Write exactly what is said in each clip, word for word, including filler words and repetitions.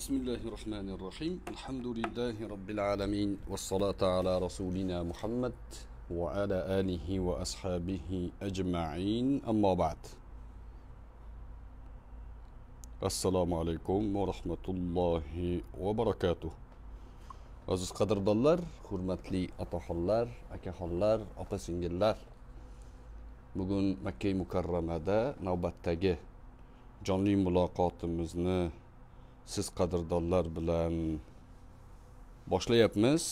Bismillahirrahmanirrahim. Elhamdülillahi Rabbil alemin. Ve salatu ala Resulina Muhammed ve ala alihi ve ashabihi ecma'in. Amma ba'd. Assalamu alaikum ve rahmetullahi ve barakatuh. Aziz qadrdonlar, hurmatli otaxonlar, akaxonlar, opa-singillar. Bugün Makkay Mukarramada navbatdagi canlı muloqotimizni siz qadrdonlar bilan boshlayapmiz.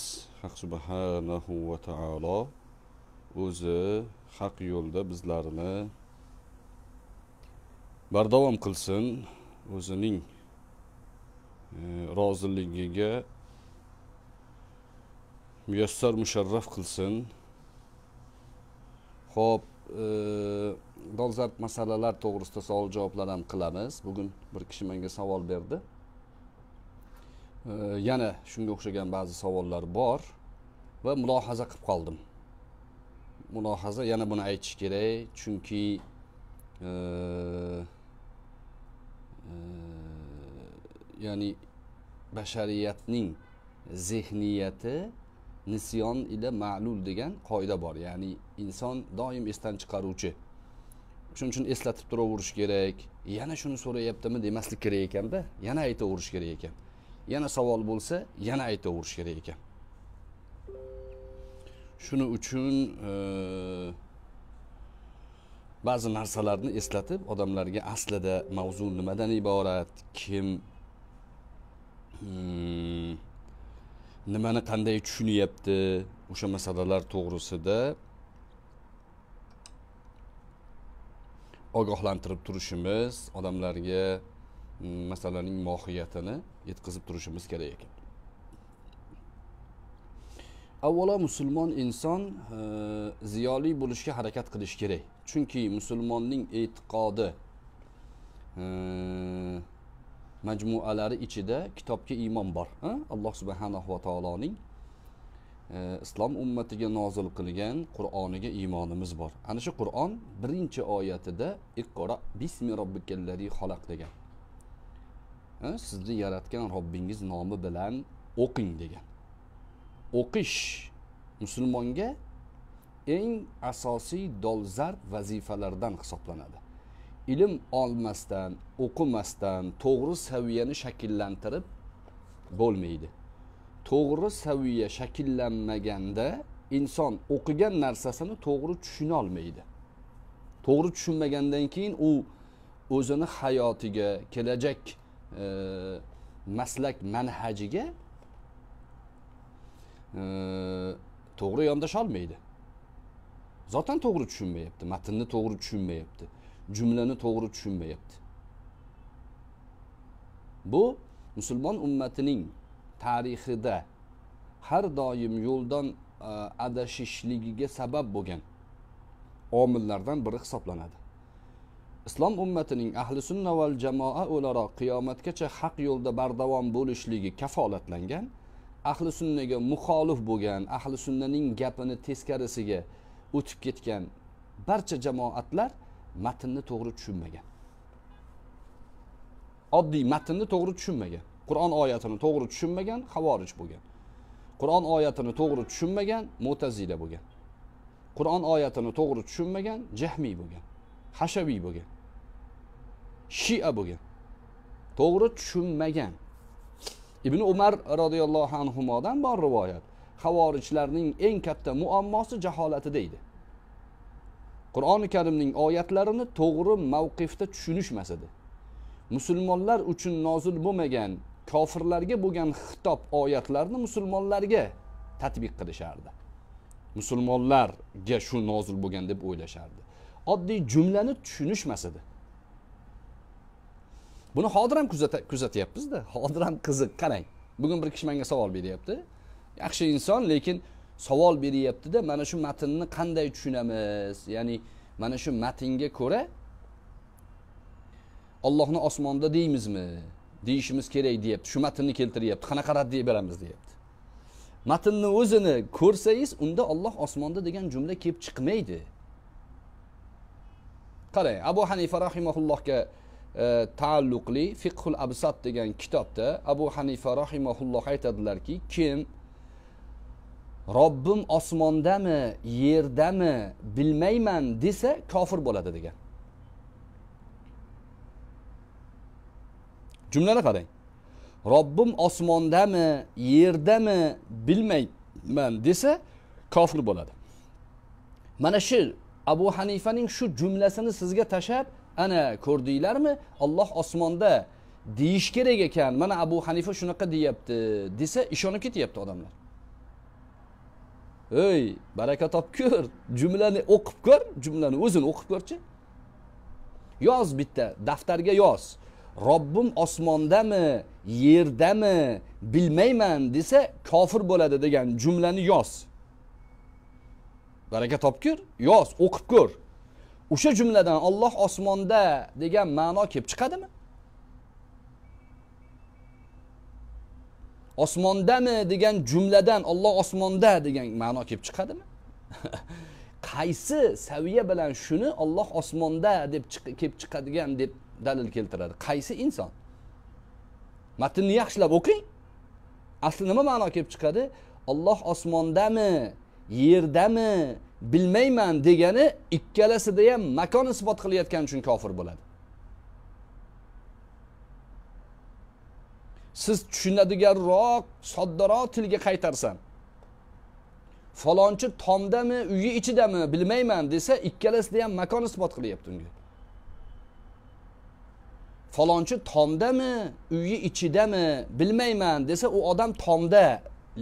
Haq subhanahu va taolo o'zi haq yo'lda bizlarni bardavom qilsin, o'zining roziligiga müyesser müşerref kılsın. Hop, e, dolzarb masalalar doğrusunda savol javoblar ham qilamiz. Bugün bir kishi menga savol berdi. E, yana shunga o'xshagan ba'zi savollar bor va mulohaza qilib qoldim. Mulohaza yana buni aytish kerak, chunki e, e, ya'ni bashariyatning zihniyati nisyon ile ma'lul degan qoida bor. Ya'ni inson doim esdan chiqaruvchi. Shuning uchun eslatib turaverish kerak. Yana shuni so'rayaptimi demaslik kerak ekanda, yana aytaverish kerak ekan. Yana savol bo'lsa, yana aytaverish kerak ekan. Shuning uchun e, ba'zi narsalarni eslatib, odamlarga aslida mavzu nimadan iborat, kim hmm, nimani qanday tushunyapti, o'sha masalalar to'g'risida ogohlantirib turishimiz, odamlarga masalaning mohiyatini yetkazib turishimiz kerak ekan. Avvalo musulmon inson e, ziyoli bo'lishga harakat qilish kerak. Chunki musulmonning e'tiqodi e, majmualari ichida kitobga iymon bor. Alloh subhanahu va taoloning e, islom ummatiga nozil qilgan Qur'oniga iymonimiz bor. Ana shu Qur'on birinchi oyatida Iqro bismi robbikallazi xalaq degan. Sizni yaratgan Robbingiz nomi bilan o'qing degan. O'qish musulmonga eng asosiy dolzarb vazifalardan hisoblanadi. İlim almasdan, okumasdan doğru seviyeni şekillentirip bo'lmaydi. Doğru seviye şekillenmegende insan okugan narsasini doğru tushuna olmaydi. Doğru tushunmagandan keyin u o'zini hayotiga, kelajak e, maslak manhajiga e, doğru yondasha olmaydi. Zaten doğru tushunmayapti, matnni doğru tushunmayapti. Cümleni doğru düşünmeyipti. Bu, musulmon ümmetining tarixida her daim yoldan ıı, adashishligiga sabab bo'lgan omillardan biri hisoblanadi. İslam ümmetining ahli sunna val jamoa o'laroq qiyomatgacha haq yo'lda bardavom bo'lishligi kafolatlangan, ahli sunnaga muxolif bo'lgan, ahli sunnaning gapini teskarisiga o'tib ketgan barcha jamoatlar matnni to'g'ri tushunmagan. Oddiy matnni to'g'ri tushunmagan. Qur'on oyatini to'g'ri tushunmagan, xavorij bo'lgan. Qur'on oyatini to'g'ri tushunmagan, mu'tazila bo'lgan. Qur'on oyatini to'g'ri tushunmagan, jahmiy bo'lgan. Hashaviy bo'lgan. Shia bo'lgan. To'g'ri tushunmagan. Ibn Umar radhiyallohu anhumodan bor rivoyat. Xavorijlarning eng katta muammosi jaholatida edi. Qur'oni Karimning oyatlarini to'g'ri mavqifda tushunishmas edi. Musulmonlar uchun nozil bo'lmagan, kofirlarga bo'lgan xitob oyatlarini musulmonlarga tatbiq qilishardi. Musulmonlarga shu nozil bo'lgan deb o'ylashardi. Oddiy jumlani tushunishmas edi. Buni hozir ham kuzatyapmiz-da. Hozir ham qiziq, qarang. Bugun bir kishi menga savol beryapti. Yaxshi inson, lekin savol beryapti-da, mana shu matnni qanday tushunamiz? Ya'ni mana shu matnga ko'ra Allohni osmonda deymizmi? Deyishimiz kerak deyapti. Shu matnni keltiryapti. Qanaqa raddiya beramiz deyapti. Matnni o'zini ko'rsangiz, unda Alloh osmonda degan jumla kelib chiqmaydi. Qarang, Abu Hanifa rahimahullohga e, taalluqli Fiqhul Absat degan kitobda Abu Hanifa rahimahulloh aytadilarki, kim Robbim osmondami, yerdami bilmayman desa kofir bo'ladi degan. Jumlani qarang. Robbim osmondami, yerdami bilmayman desa kofir bo'ladi. Mana shu Abu Hanifa'ning şu cümlesini sizga tashab, ana ko'rdinglarmi? Allah osmonda deyish kerak ekan. Mana Abu Hanifa shunaqa deyapti desa ishonib ketyapti odamlar. Ey, baraka top ko'r, cümleni o'qib ko'r, cümleni o'zing o'qib ko'rchi. Yoz bitta daftarga yoz. Robbim osmondami, yerdami bilmayman desa kofir bo'ladi degan cümleni yoz. Baraka topkir, yoz, o'qib ko'r. O'sha jumladan Alloh osmonda degan ma'no kelib chiqadimi? Osmondami degan jumladan Alloh osmonda degan ma'no kelib chiqadimi? Qaysi saviya bilan shuni Alloh osmonda deb kelib chiqadigan deb dalil keltiradi? Qaysi inson? Matnni yaxshilab o'qing. Asli nima ma'no kelib chiqadi? Alloh osmondami, yerdami bilmayman degani ikkalasida ham makon isbot qilayotgan uchun kofir bo'ladi. Siz tushunadiganroq soddaroq tilga qaytarsam, falonchi tomdami, uyi ichidami bilmayman desa ikkalasida ham makon isbot qilyapti unga. Falonchi tomdami, uyi ichidami bilmayman desa u odam tomda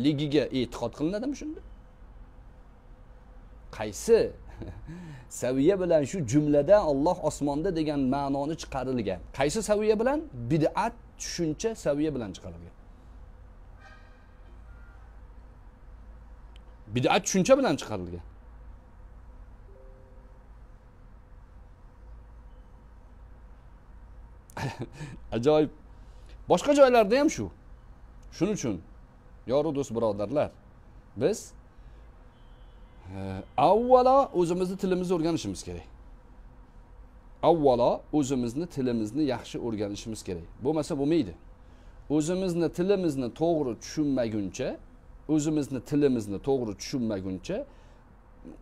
ligiga e'tiqod qilinadimi shunda? Qaysi saviya bilan şu cümlede Allah osmonda degan ma'noni chiqarilgan? Qaysi saviya bilan? Bid'at tushuncha saviya bilan chiqarilgan. Bid'at tushuncha bilan chiqarilgan. Ajoyib. Boshqa joylarda ham shu. Shuning uchun yoro do'st birodarlar, biz avvalo o'zimizni tilimizni o'rganishimiz kerak. Avvalo o'zimizni tilimizni yaxshi o'rganishimiz kerak. Bo'lmasa bo'lmaydi. O'zimizni tilimizni to'g'ri tushunmaguncha, o'zimizni tilimizni to'g'ri tushunmaguncha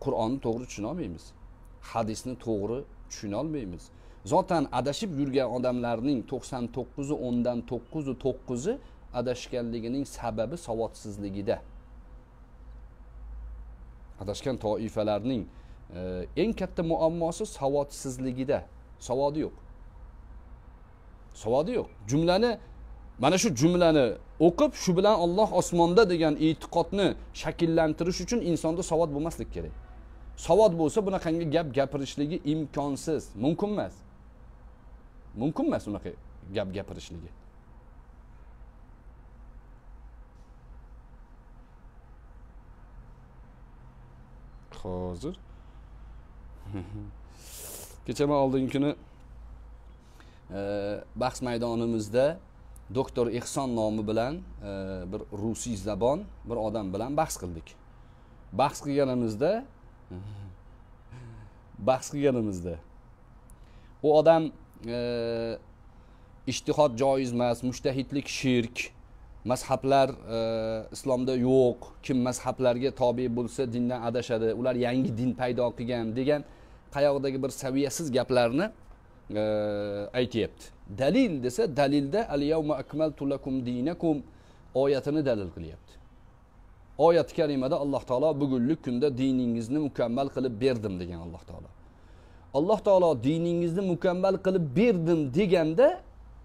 Qur'onni to'g'ri tushuna olmaymiz. Hadisni to'g'ri tushuna olmaymiz. Zotan adashib yurgan odamlarning to'qson to'qqizi o'ndan to'qqiz to'qqizi adashganligining sababi savodsizligida. Adashgan toifalarning e, en katta muammosi savodsizligida. Savodi yo'q. Savodi yo'q. Jumlani mana shu jumlani o'qib, shu bilan Alloh osmonda degan e'tiqodni shakllantirish uchun insonda savod bo'lmaslik kerak. Savod bo'lsa bunaqangi gap gapirishligi imkonsiz, mumkin emas. Mumkin emas unaqa gap gapirishligi. Hozir kecha men oldingi kuni bahs maydonimizda doktor Ehson nomi bilan bir rusiy zabon bir odam bilan bahs qildik. Bahs qilganimizda bahs qilganimizda u odam ijtihod joiz emas, mujtahidlik shirk, mazhablar e, islomda yo'q, kim mazhablarga tobe bo'lsa dindan adashadi, ular yangi din paydo qilgan degan qayoqdagi bir saviyasiz gaplarni e, aytayapti. Dalil desa dalilda al-yawma akmaltu lakum dinakum oyatini dalil qilyapti. Oyat karimada Alloh taolo bugunlik kunda diningizni mukammal qilib berdim degan Alloh taolo. Alloh taolo diningizni mukammal qilib berdim deganda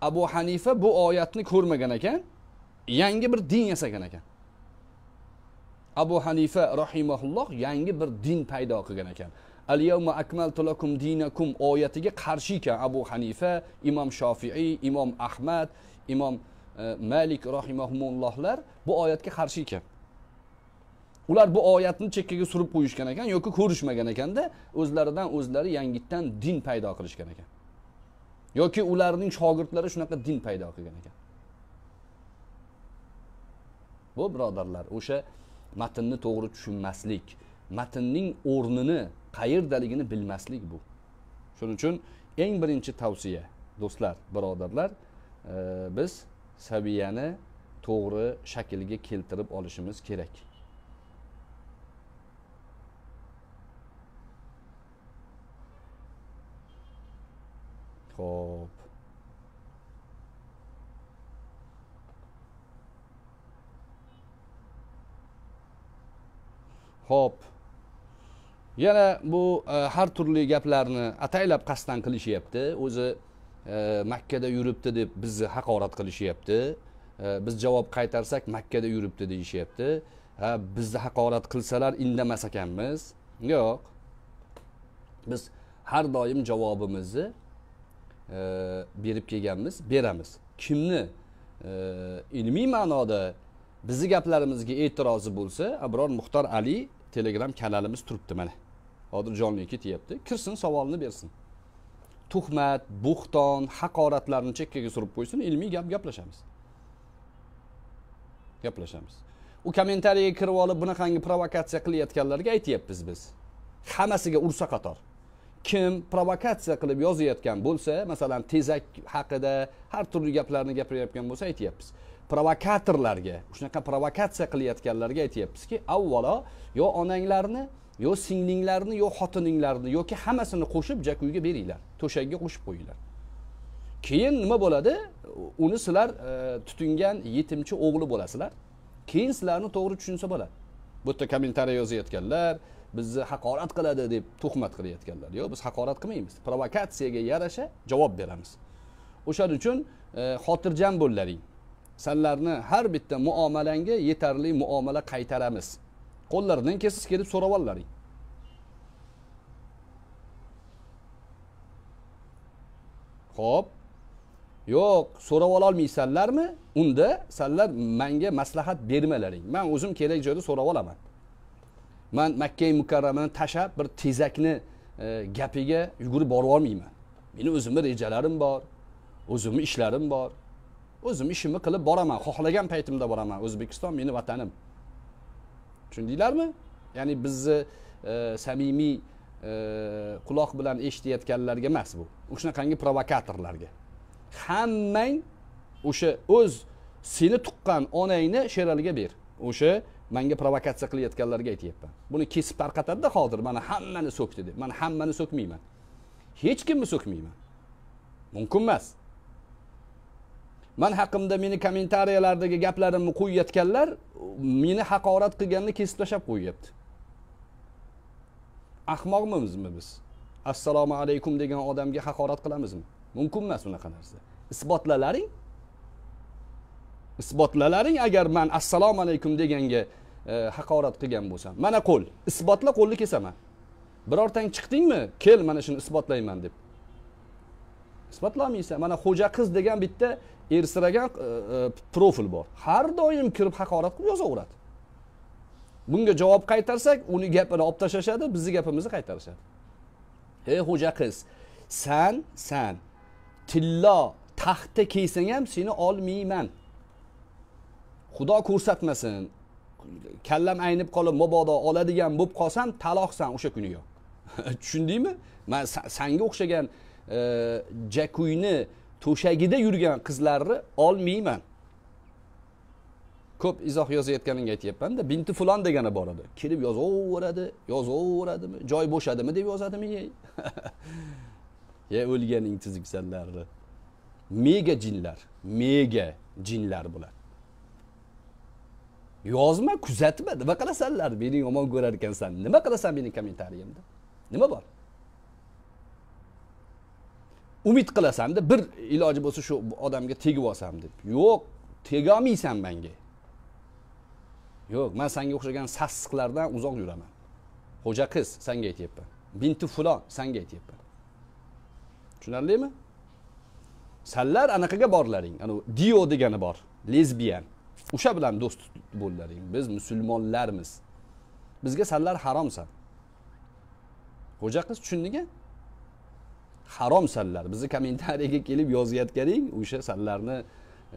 Abu Hanifa bu oyatni ko'rmagan ekan. Yangi bir din yasagan ekan. Abu Hanifa rahimahulloh yangi bir din paydo qilgan ekan. Al-yawma akmaltu lakum dinakum oyatiga qarshi ekan Abu Hanifa, Imom Shofiiy, Imom Ahmad, Imom e, Malik rahimahumullohlar bu oyatga qarshi ekan. Ular bu oyatni chekkaga surib qo'yishgan ekan yoki ko'rishmagan ekanda, o'zlaridan o'zlari yangitdan din paydo qilishgan ekan. Yoki ularning shogirdlari shunaqa din paydo qilgan ekan. Bu birodarlar, o'sha matnni to'g'ri tushunmaslik, matnning o'rnini, qayerdaligini bilmaslik bu. Shuning uchun eng birinchi tavsiya do'stlar, birodarlar, e, biz saviyani to'g'ri shaklga keltirib olishimiz kerak. Xo'p. Xo'p. Yana bu e, har turli gaplarni ataylab qasdan qilishyapti. O'zi e, Makkada yuribdi deb bizni haqorat qilishyapti. E, biz javob qaytarsak Makkada yuribdi deyishyapti. Ha, bizni haqorat qilsalar indamas ekanmiz. Yo'q. Biz har doim javobimizni e, berib kelganmiz, beramiz. Kimni e, ilmiy ma'noda bizni gaplarimizga e'tirozi bo'lsa, Abror Muxtor Ali Telegram kanalimiz turibdi mana. Hozir jonli kit yaptı. Kirsin, savolini bersin. Tuhmat, buxton, haqoratlarni chekkaga surib qo'ysin, ilmiy gap gaplashamiz. Gaplashamiz. U kommentariyaga kirib olib bunaqangi provokatsiya qilayotganlarga aytayapmiz biz. Hammasiga ursa qator. Kim provokatsiya qilib yozayotgan bo'lsa, masalan, tezak haqida har turli gaplarni gapirayotgan bo'lsa, aytayapmiz. Provokatorlarga, shunaqa provokatsiya qilayotganlarga aytayapmizki, avvalo yo onanglarni, yo singlinglarni, yo xotininglarni yoki hammasini qo'shib jakuyga beringlar, to'shakka qo'shib qo'yinglar. Keyin nima bo'ladi? Uni sizlar e, tutingan yetimchi o'g'li bo'lasizlar. Keyin sizlarni to'g'ri tushunsa bo'ladi. Bu yerda kommentariya yozayotganlar bizni haqorat qiladi deb tuhmat qilayotganlar. Yo'q, biz haqorat qilmaymiz. Provokatsiyaga yarasha javob beramiz. O'shaning uchun xotirjam e, bo'llaring. Senlarni har bitta muomalangga yetarli muomala qaytaramiz. Qo'llaridan kesib kelib so'rab olaring. Xo'p. Yo'q, so'rab ola olmaysanlarmi? Unda senlar menga maslahat bermalaring. Men o'zim kerak joyda so'rab olaman. Men Makka mukarramani tashab bir tezakni e, gapiga yugurib borib olmayman. Meni o'zimning rejalarim bor, o'zimning ishlarim bor. O'zim ishimni qilib boraman, xohlagan paytimda boraman. O'zbekiston meni vatanim. Tushundinglarmi? Ya'ni bizni e, samimiy e, quloq bilan eshitayotganlarga emas bu. O'shunaqangi provokatorlarga. Hammang o'sha o'z seni tuqqan onangni sheraliga ber. O'sha menga provokatsiya qilayotganlarga aytayapman. Buni kesib tarqatadi-da hozir mana hammani so'kdi deb. Men hammani so'kmayman. Hech kimni so'kmayman. Mumkin emas. Men haqqimda meni kommentariyalardagi gaplarimni qo'yayotganlar meni haqorat qilganini kesiblashab qo'yibdi. Ahmoqmizmi biz? Assalomu alaykum degan odamga haqorat qilamizmi? Mumkin emas unaqa narsa. Isbotlalaring. Isbotlalaring agar men assalomu alaykum deganga e, haqorat qilgan bo'lsam. Mana qo'l, isbotla qo'lni kesaman. Birortang chiqdingmi? Kel, mana shuni isbotlayman deb. Isbotlamaysan. Mana xo'ja qiz degan bitta ersiragan e, e, profil bor. Har doim kirib haqorat qilib yozaveradi. Bunga javob qaytarsak, uni gapini olib tashlashadi, bizni gapimizni qaytarishadi. Ey xo'ja qiz, sen, sen tillo taxtda kiysang ham seni olmayman. Xudo ko'rsatmasin. Kallam aynib qolib, mabodo oladigan bo'lib qolsam, taloqsan o'sha kuni yo'q. Tushundingmi? Men senga o'xshagan e, jakuyni to'shagida yurgan qizlarni olmayman. Ko'p izoh yozayotganingga aytayapman-da, binti fulon degani bor edi. Kelib yozaveradi, yozaveradimi, joy bo'shadimi deb yozadimi? Ya o'lganing tiziksanlarni. Mega jinlar, mega jinlar bular. Yozma, kuzatma, nima qilasanlar? Meni yomon ko'rar ekansan. Nima qilasan mening kommentariyimda? Nima bor? Umid qilasan-da bir iloji bo'lsa shu odamga tegib olsam deb. Yo'q, tega olmaysan menga. Yo'q, men senga o'xshagan sassiqlardan uzoq yuraman. Xo'ja qiz, senga aytayapman. Binti fulon, senga aytayapman. Tushunarlimi? Senlar anaqaga borlaring. Ana Dio degani bor, lesbiyan. O'sha bilan do'st bo'llaring. Biz musulmonlarmiz. Bizga senlar haromsan. Xo'ja qiz, tushundingmi? Harom senlar. Bizni kommentariyaga kelib yozayotganing o'sha senlarni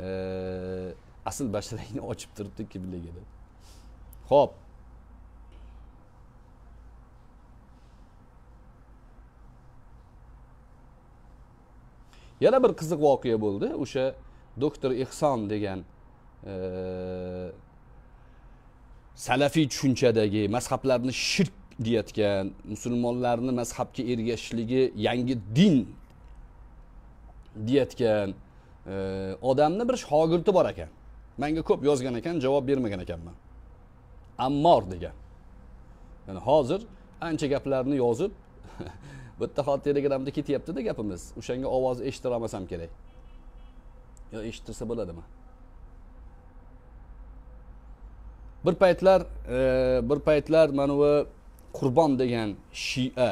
e, asl basharangni ochib turibdi kimligini. Xo'p. Yana bir qiziq voqea bo'ldi. O'sha doktor Ehson degan salafiy tushunchadagi mazhablarni shirk deyotgan, musulmonlarni mazhabga ergashishligi yangi din deyotgan odamni bir shogirdi bor ekan. Menga ko'p yozgan ekan, javob bermagan ekanman. Ammor degan. Yani hozir ancha gaplarni yozib bitta hol Telegramda ketyapti-da gapimiz. O'shanga ovoz eshitira olmasam kerak. Yo, eshitilsa bo'ladimi? Bir paytlar, e, bir paytlar mana bu Qurbon degan Shia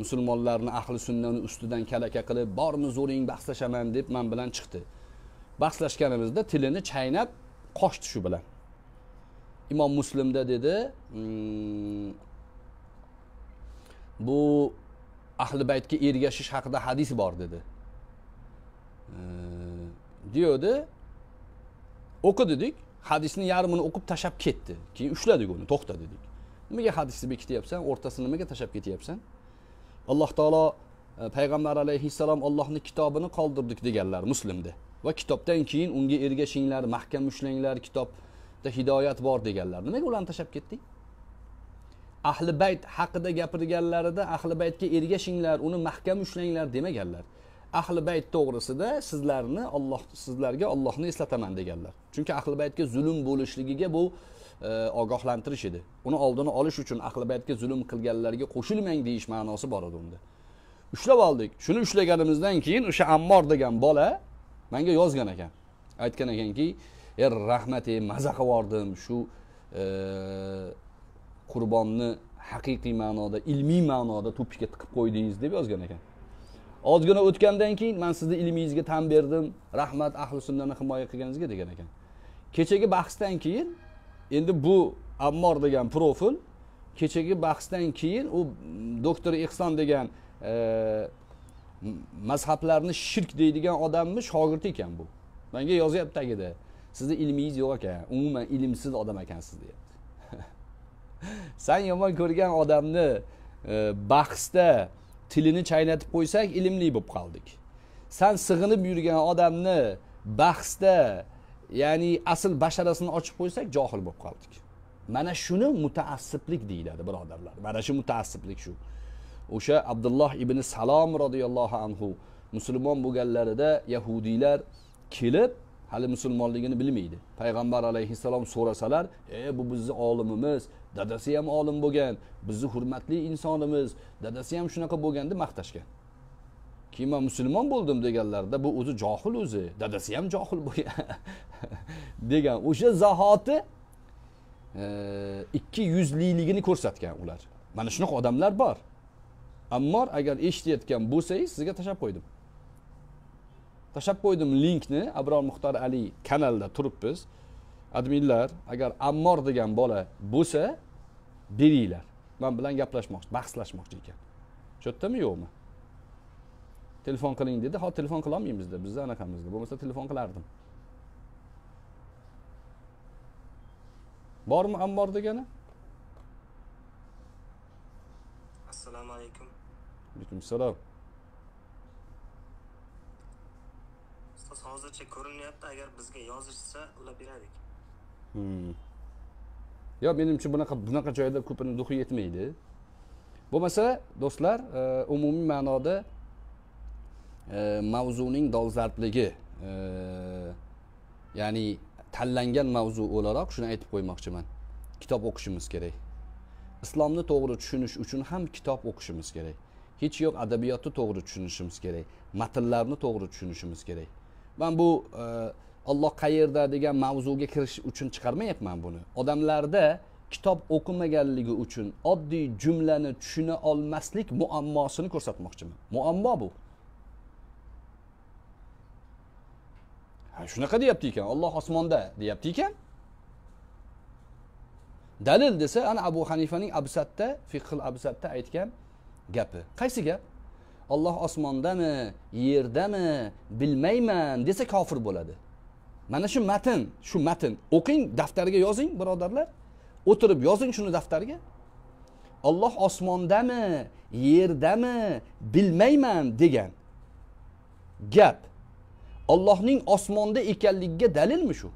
musulmonlarni ahli sunnani ustidan kalaka qilib, "Bormi zo'ring bahslashaman" deb men bilan chiqdi. Bahslashganimizda tilini chaynab qosh tushu bilan. İmom Muslimda dedi, hmm, bu Ahli baytga ergashish haqida hadis bor dedi. E, diyordu. Oku dedik. Hadisini yarımını okup taşap ketdi. Keyin ushladik uni, to'xta dedik. Nimaga hadisni bekityapsan, o'rtasini nimaga taşap ketyapsan? Alloh taolo e, payg'ambar alayhissalom Allohning kitobini qoldirdik deganlar Muslimda. Va kitobdan keyin unga ergashinglar, mahkam ushlanglar, kitobda hidoyat bor deganlar. Nimaga ularni taşap ketdik? Ahli bayt haqida gapirganlarida ahli baytga ergashinglar, uni mahkam ushlanglar demaganlar. Ahli bayt to'g'risida sizlarni Alloh sizlarga Allohni eslataman deganlar. Chunki ahli baytga zulm bo'lishligiga bu e, ogohlantirish edi. Uni oldini olish uchun ahli baytga zulm qilganlarga qo'shilmang deyish ma'nosi bor edi unda. Ushlab oldik. Shuni ushlaganimizdan keyin o'sha Ammor degan bola menga yozgan ekan. Aytgan ekanki, "Er rahmat, ey maza qildim, shu e, Qurbonni haqiqiy ma'noda, ilmiy ma'noda to'piga tiqib qo'ydingiz" deb yozgan ekan. Ozgina o'tgandan keyin "Men sizni ilmingizga tan berdim, rahmat ahli sunnani himoya qilganingizga" degan ekan. Kechagi bahsdan keyin endi bu Ammor degan profil kechagi bahsdan keyin u doktor Ehson degan e, mazhablarni shirk deydigan odamni shogirdi ekan bu. Menga yozyapti tagida, "Sizning ilmingiz yo'q ekan, umuman ilmsiz odam ekansiz" deydi. Sen yomon ko'rgan odamni e, bahsda tilini chaynatib qo'ysak ilimli bo'lib qoldik. Sen sig'inib yurgan odamni bahsda, ya'ni asl basharasini ochib qo'ysak johil bo'lib qoldik. Mana shuni mutaassiblik deyiladi, birodarlar. Mana shu mutaassiblik shu. O'sha Abdulloh ibn Salom radhiyallohu anhu musulmon bo'lganlarida yahudiylar kelib hali musulmonligini bilmaydi. Payg'ambar alayhissalom so'rasalar, "E, bu bizni olimimiz, dadasi ham olim bo'lgan, bizni hurmatli insonimiz, dadasi ham shunaqa bo'lgan" deb maqtashgan. Keyin men musulmon bo'ldim deganlarda, bu o'zi johil, o'zi dadasi ham johil bo'lgan degan o'sha zahoti ikki yuzliligini ko'rsatgan ular. Mana shunaqa odamlar bor. Ammor, agar eshitayotgan bo'lsangiz, sizga tashab qo'ydim. Tashab qo'ydim linkni, Abror Muxtor Aliy kanalda turibmiz. Adminlar, agar Ammor degan bola bo'lsa, beringlar. Men bilan gaplashmoqchi, bahslashmoqchi ekan. Cho'tdami, yo'qmi? Telefon qiling dedi. "Ha, telefon qila olmaymiz-da, bizda anaqamizda. Bo'lmasa telefon qilardim." Bormi Ammor degani? Assalomu alaykum. Alaykum assalom. Hozircha ko'rinyapti, agar bizga yozishsa, ulab beradik. Hmm. Yo, menimcha bunaqa bunaqa joyda ko'pini duxi yetmaydi. Bo'lmasa, do'stlar, e, umumiy ma'noda e, mavzuning dolzarbligi, e, ya'ni tanlangan mavzu o'laroq shuni aytib qo'ymoqchiman. Kitob o'qishimiz kerak. Islomni to'g'ri tushunish uchun ham kitob o'qishimiz kerak. Hech yo'q adabiyotni to'g'ri tushunishimiz kerak. Matnlarni to'g'ri tushunishimiz kerak. Ben bu e, Allah qayerda degan mavzuga kirish uchun chiqarmayapman buni. Odamlarda kitob o'qimaganligi uchun oddiy jumlani tushuna olmaslik muammosini ko'rsatmoqchiman. Muammo bu. Ha, shunaqa deyapti ekan, Alloh osmonda deyapti ekan. Dalil desa, ana Abu Hanifaning Absatda, Fiqhul Absatda aytgan gapi. Qaysi gap? "Alloh osmondami, yerdami, bilmayman" desa kofir bo'ladi. Mana shu matn, shu matn o'qing, daftarga yozing, birodarlar. O'tirib yozing shuni daftarga. "Alloh osmondami, yerdami, bilmayman" degan. gap Allohning osmonda ekanligiga dalilmi shu?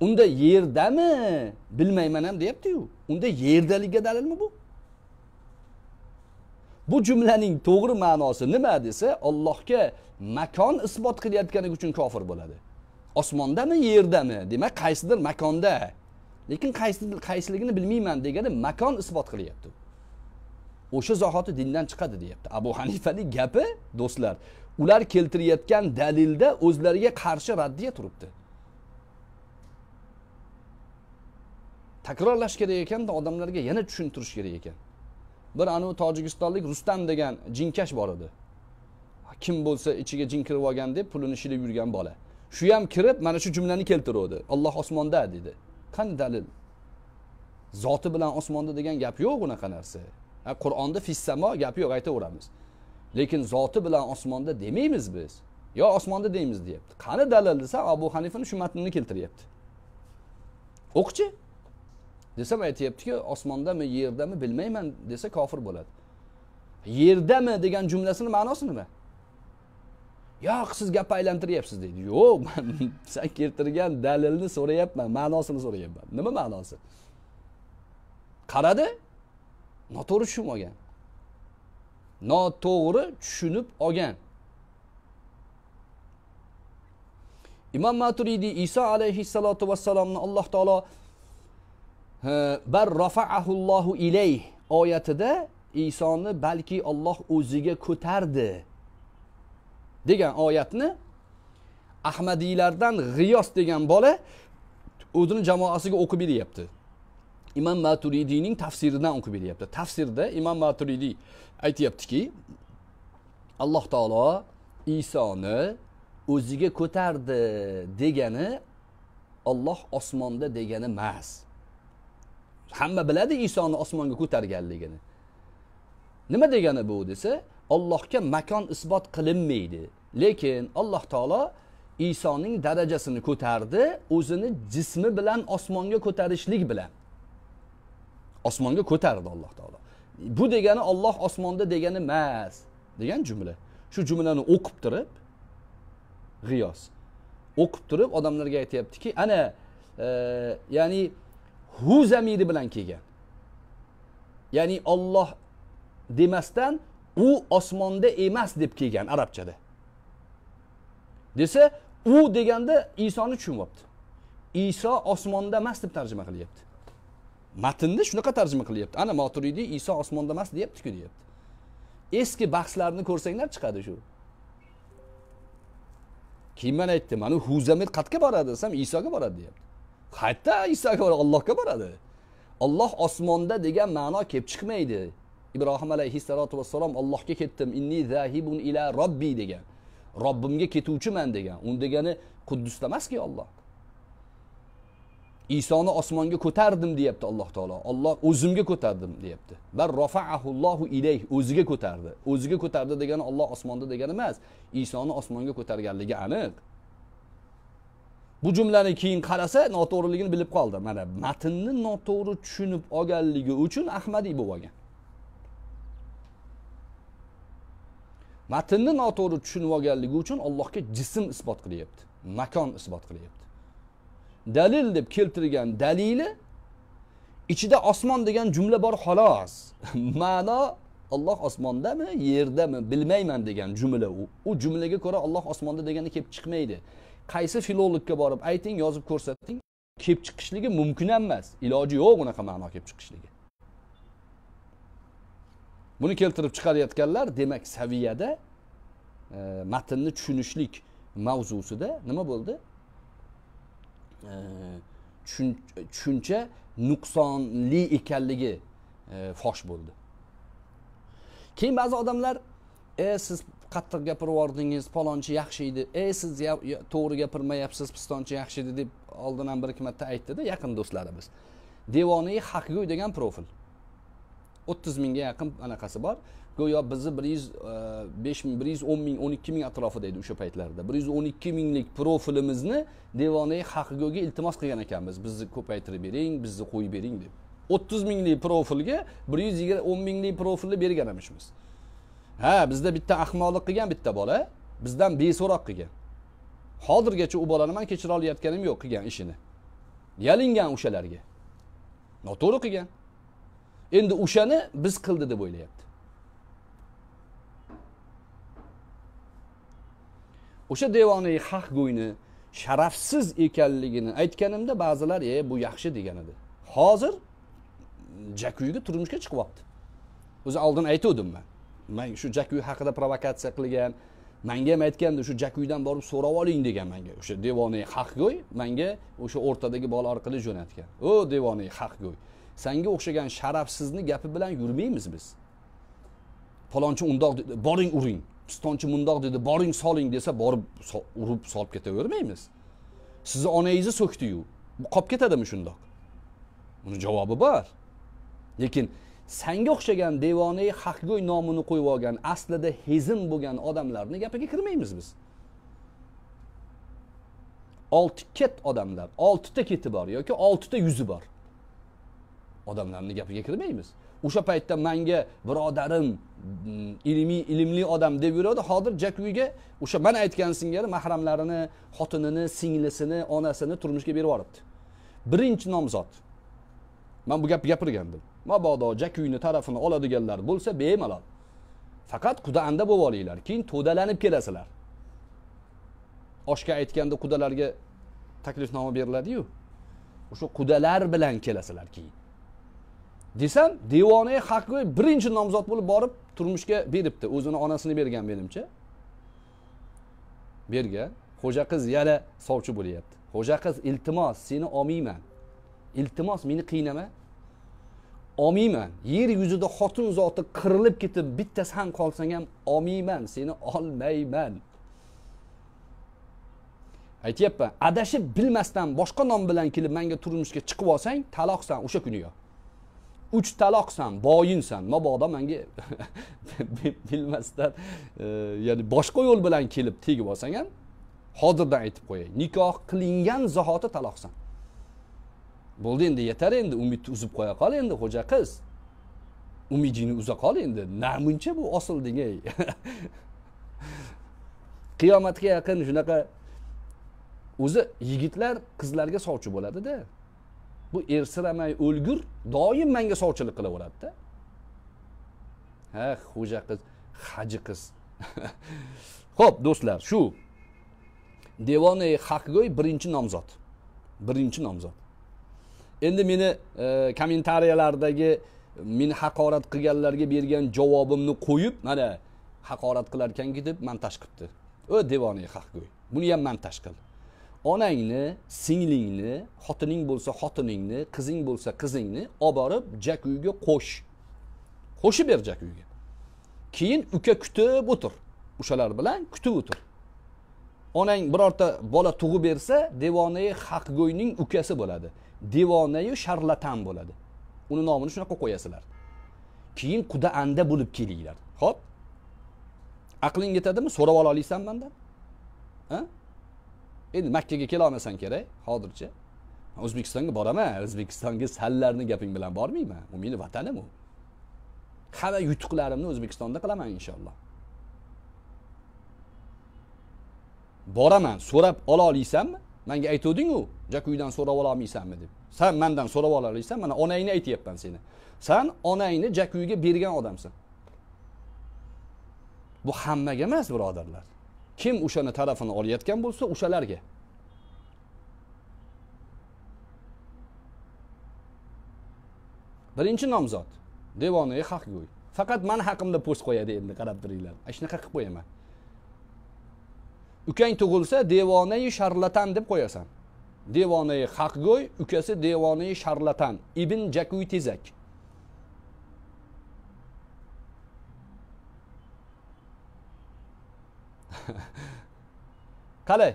Unda yerdami? Bilmayman ham deyapti-yu. Unda yerdaligiga dalilmi bu? Bu jumlaning to'g'ri ma'nosi nima desa, Allohga makon isbot qilayotgani uchun kofir bo'ladi. Osmondami, yerdami? Demak, qaysidir makonda. Lekin qaysidir qaysiligini bilmayman degani makon isbot qilyapti. O'sha zahoti dindan chiqadi deyapti. Abu Hanifaning gapi, do'stlar, ular keltirayotgan dalilda o'zlariga qarshi raddiya turibdi. Takrorlash kerak ekan-da odamlarga yana tushuntirish kerak ekan. Bir anu Tojikistonlik Rustam degan jinkash bor edi. Kim bo'lsa ichiga jin kirib olgan deb pulini shilib yurgan bola. Shu ham kirib mana shu jumlani keltirdi. Alloh osmonda dedi. Qani dalil? Zoti bilan osmonda degan gap yo'q unaqa narsa. Qur'onda fissamo gapi yo'q aytaveramiz. Lekin zoti bilan osmonda demaymiz biz. Yo osmonda deymiz deyapti. Qani dalil desa Abu Hanifani shu matnini keltiryapti. O'qchi desam aytayapti-ki, osmondami, yerdami bilmayman desa kofir bo'ladi. Yerdami degan jumlasining ma'nosi nima? Yo'q, siz gap aylantiryapsiz deydi. Yo'q, men sen keltirgan dalilni so'rayapman, ma'nosini so'rayapman. Nima ma'nosi? Qaradi? Noto'g'ri tushunib olgan. Noto'g'ri tushunib olgan. İmam Maturidi İsa alayhissalatu vesselamni Alloh taolo bar rafa'ahu Allahu ilayh oyatida Isoni balki Alloh o'ziga ko'tardi degan oyatni Ahmadiylardan G'iyos degan bola o'zini jamoasiga o'qib beryapti. İmam Maturidining tafsiridan o'qib beryapti. Tafsirda İmam Maturidi aytayaptiki, Alloh taolo Isoni o'ziga ko'tardi degani Alloh osmonda degani emas. Hamma biladi Isoni osmonga ko'targanligini. Nima degani bu desa, Allohga makon isbot qilinmaydi. Lekin Alloh taolo Isoning darajasini ko'tardi, o'zini jismi bilan osmonga ko'tarishlik bilan. Osmonga ko'tardi Alloh taolo. Bu degani Alloh osmonda degani emas degan jumla. Shu jumlani o'qib turib G'iyos o'qib turib odamlarga aytayaptiki, ana e, ya'ni hu zamiri bilan kelgan. Ya'ni Alloh demasdan u osmonda emas deb kelgan arabchada. Desa u deganda Isoni tushunyapti. Iso osmonda emas deb tarjima qilyapti. Matnda shunaqa tarjima qilyapti. Ana Maturidi Iso osmonda emas deyapti-ku deyapti. Eski bahslarni ko'rsanglar chiqadi shu. Kim men aytdi, mana hu zamir qatga boradi desam Isoga boradi deyapti. Hatta İsa'ga boradi, Allohga boradi. Alloh osmonda degan ma'no kelib chiqmaydi. Ibrohim alayhissalatu vesselam Allohga ketdim, inni zahibun ila robbi degan. Robbimga ketuvchiman degan. Un degani Quddusda emaski Alloh. Isoni osmonga ko'tardim deyapti Alloh taolo. Alloh o'zimga ko'tardim deyapti. Bar rafa'ahu Allohu ilayh, o'ziga ko'tardi. O'ziga ko'tardi degani Alloh osmonda degani emas. Isoni osmonga ko'targanligi aniq. Bu jumlani keyin qarasa noto'g'riligini bilib qoldi. Mana matnni noto'g'ri tushunib olganligi uchun Ahmadiy bo'lib olgan. Matnni noto'g'ri tushunib olganligi uchun Allohga jism isbot qilyapti, makon isbot qilyapti. Dalil deb keltirgan dalili ichida osmon degan jumla bor xolos. Ma'no Alloh osmondami, yerdami bilmayman degan jumla u. U jumlaga ko'ra Alloh osmonda degani kelib chiqmaydi. Qaysi filologga borib ayting, yozib ko'rsating, kelib chiqishligi mumkin emas. Iloji yo'q unaqa ma'no kelib chiqishligi. Buni keltirib chiqarayotganlar demak saviyada e, matnni tushunishlik mavzusida nima bo'ldi? Tushuncha e, nuqsonli ekanligi e, fosh bo'ldi. Keyin ba'zi odamlar e, siz qattiq gapirib yordingiz, palonchi yaxshi edi. Ey siz to'g'ri gapirmayapsiz, pistonchi yaxshi edi deb oldindan bir ikki marta aytdi-da yaqin do'stlarimiz. Devoniy haqgo'y degan profil. o'ttiz mingga yaqin anaqasi bor. Go'yo bizni bir yuz besh ming, bir yuz o'n ming, o'n ikki ming atrofida edi o'sha paytlarda. bir yuz o'n ikki minglik profilimizni Devoniy haqgo'yga iltimos qilgan ekanmiz. Bizni ko'paytirib bering, bizni qo'yib bering deb. o'ttiz minglik profilga bir yuz o'n minglik profilni bergan emishmiz. Ha, bizde bitta ahmoqlik qilgan bitta bola bizdan beso'roq qilgan. Hozirgacha u bolani men kechira olayotganim yo'q qilgan ishini. Yalingan o'shalarga. Noto'g'ri qilgan. Endi o'shani biz qildi deb o'ylayapti. O'sha devoniy haqgo'yni sharafsiz ekanligini aytganimda ba'zilar "Ey, bu yaxshi" degan edi. Hozir Jakuiga turmushga chiqyapti. O'zi oldin aytuvdim men. Men shu Jakui haqida provokatsiya qilgan, menga ham aytgandi shu Jakuidan borib so'rab oling degan menga. O'sha devoniy haqgo'y menga o'sha o'rtadagi bola orqali jo'natgan. O devoniy haqgo'y, senga o'xshagan sharafsizni gapi bilan yurmaymiz biz. Palonchi undoq dedi, boring uring. Pistonchi mundoq dedi, boring soling desa borib so urib solib ketavermaymiz. Sizni onangizni so'kdi-yu. Qolib ketadimi shundoq? Buning javobi bor. Lekin senga o'xshagan devoniy haqgo'y nomini qo'yib olgan, aslida hezim bo'lgan odamlarning gapiga kirmaymiz biz. olti ket odamlar, olti ta keti bor yoki olti ta yuzi bor. Odamlarning gapiga kirmaymiz. O'sha paytda menga birodarim, ilmiy ilimli odam deb yuradi. Hozir Jakuiga o'sha men aytgan singari mahramlarini, xotinini, singlisini, onasini turmushga berib yuboribdi. Birinchi nomzod. Men bu gapni gapirgandim. Mabodo Jakuini tarafini oladiganlar bo'lsa bemalol. Faqat qudanda bo'lib olinglar, keyin to'dalanib kelasizlar. Oshga aytganda qudalarga taklifnoma beriladi-yu. O'sha qudalar bilan kelasizlar keyin. Desam, devoniy haqgo'y birinchi nomzod bo'lib borib turmushga beribdi. O'zini onasini bergan menimcha. Bergan, xo'ja qiz yana sovchi bo'lyapti. Xo'ja qiz, iltimos, seni olmayman. Iltimos, meni qiynama. Olmayman. Yer yuzida xotin zoti qirilib ketib bittasi ham qolsang ham olmayman, seni olmayman. Aytayapman, adashib bilmasdan boshqa nom bilan kelib menga turmushga chiqib olsang, taloqsan o'sha kuni yo. Uch taloqsan, boyinsan. Mabodo menga bilmasdan, e, ya'ni boshqa yo'l bilan kelib tegib olsang ham, hozirdan aytib qo'yay, nikoh qilingan zahoti taloqsan. Bo'ldi endi yetar endi umidni uzib qo'ya qol endi xo'ja qiz. Umidingni uza qol endi. Namuncha bu osilding ey. Qiyomatga yaqin shunaqa o'zi yigitlar qizlarga sovchi bo'ladi-da. Bu ersiramay o'lgur doim menga sovchilik qilaveradi-da. Ha, xo'ja qiz, haji qiz. Xo'p, do'stlar, shu devoniy haqgo'y birinchi nomzod. Birinchi nomzod. Endi meni e, kommentariyalardagi meni haqorat qilganlarga bergan javobimni qo'yib, mana haqorat qilar ekan deb montaj qildi. O devoniy haqgo'y. Buni ham montaj qil. Onangni, singlingni, xotining bo'lsa xotiningni, qizing bo'lsa qizingni olib borib Jakuiga qo'sh. Qo'shib ber Jakuiga. Keyin uka kutib o'tir. O'shalar bilan kutib o'tir. Onang birorta bola tug'ib bersa, devoniy haqgo'yning ukasi bo'ladi. Devonayu sharlatan bo'ladi. Uni nomini shunaqa qo'yasizlar. Keyin qudaanda bo'lib kelinglar. Xo'p? Aqling yetadimi? So'rab ola olsan mendan? Ha? Endi Makkaga kela olmasan kerak, hozircha. O'zbekistonga boraman, O'zbekistonga sallarni gaping bilan bormayman. U meni vatanim u. Hamma yutuqlarimni O'zbekistonda qilaman inshaalloh. Boraman, so'rab ola olsanmi? Menga aytding-ku, Jakuidan so'rab ola olmaysanmi deb. Sen mendan so'rab ola olsan, mana onangni aytayapman seni. Sen onangni Jakuiga bergan odamsan. Bu hammaga emas, birodarlar. Kim o'shani tarafini olayotgan bo'lsa, o'shalarga. Birinchi nomzod, devoniy haqgo'y. Faqat men haqimda post qo'yadi endi, qarab turinglar. Ashnaqa qilib qo'yaman. Ukang tug'ilsa devoniy sharlatan deb qo'yasan. Devoniy haqgo'y, ukasi devoniy sharlatan, ibn Jakui tezak. Qalay?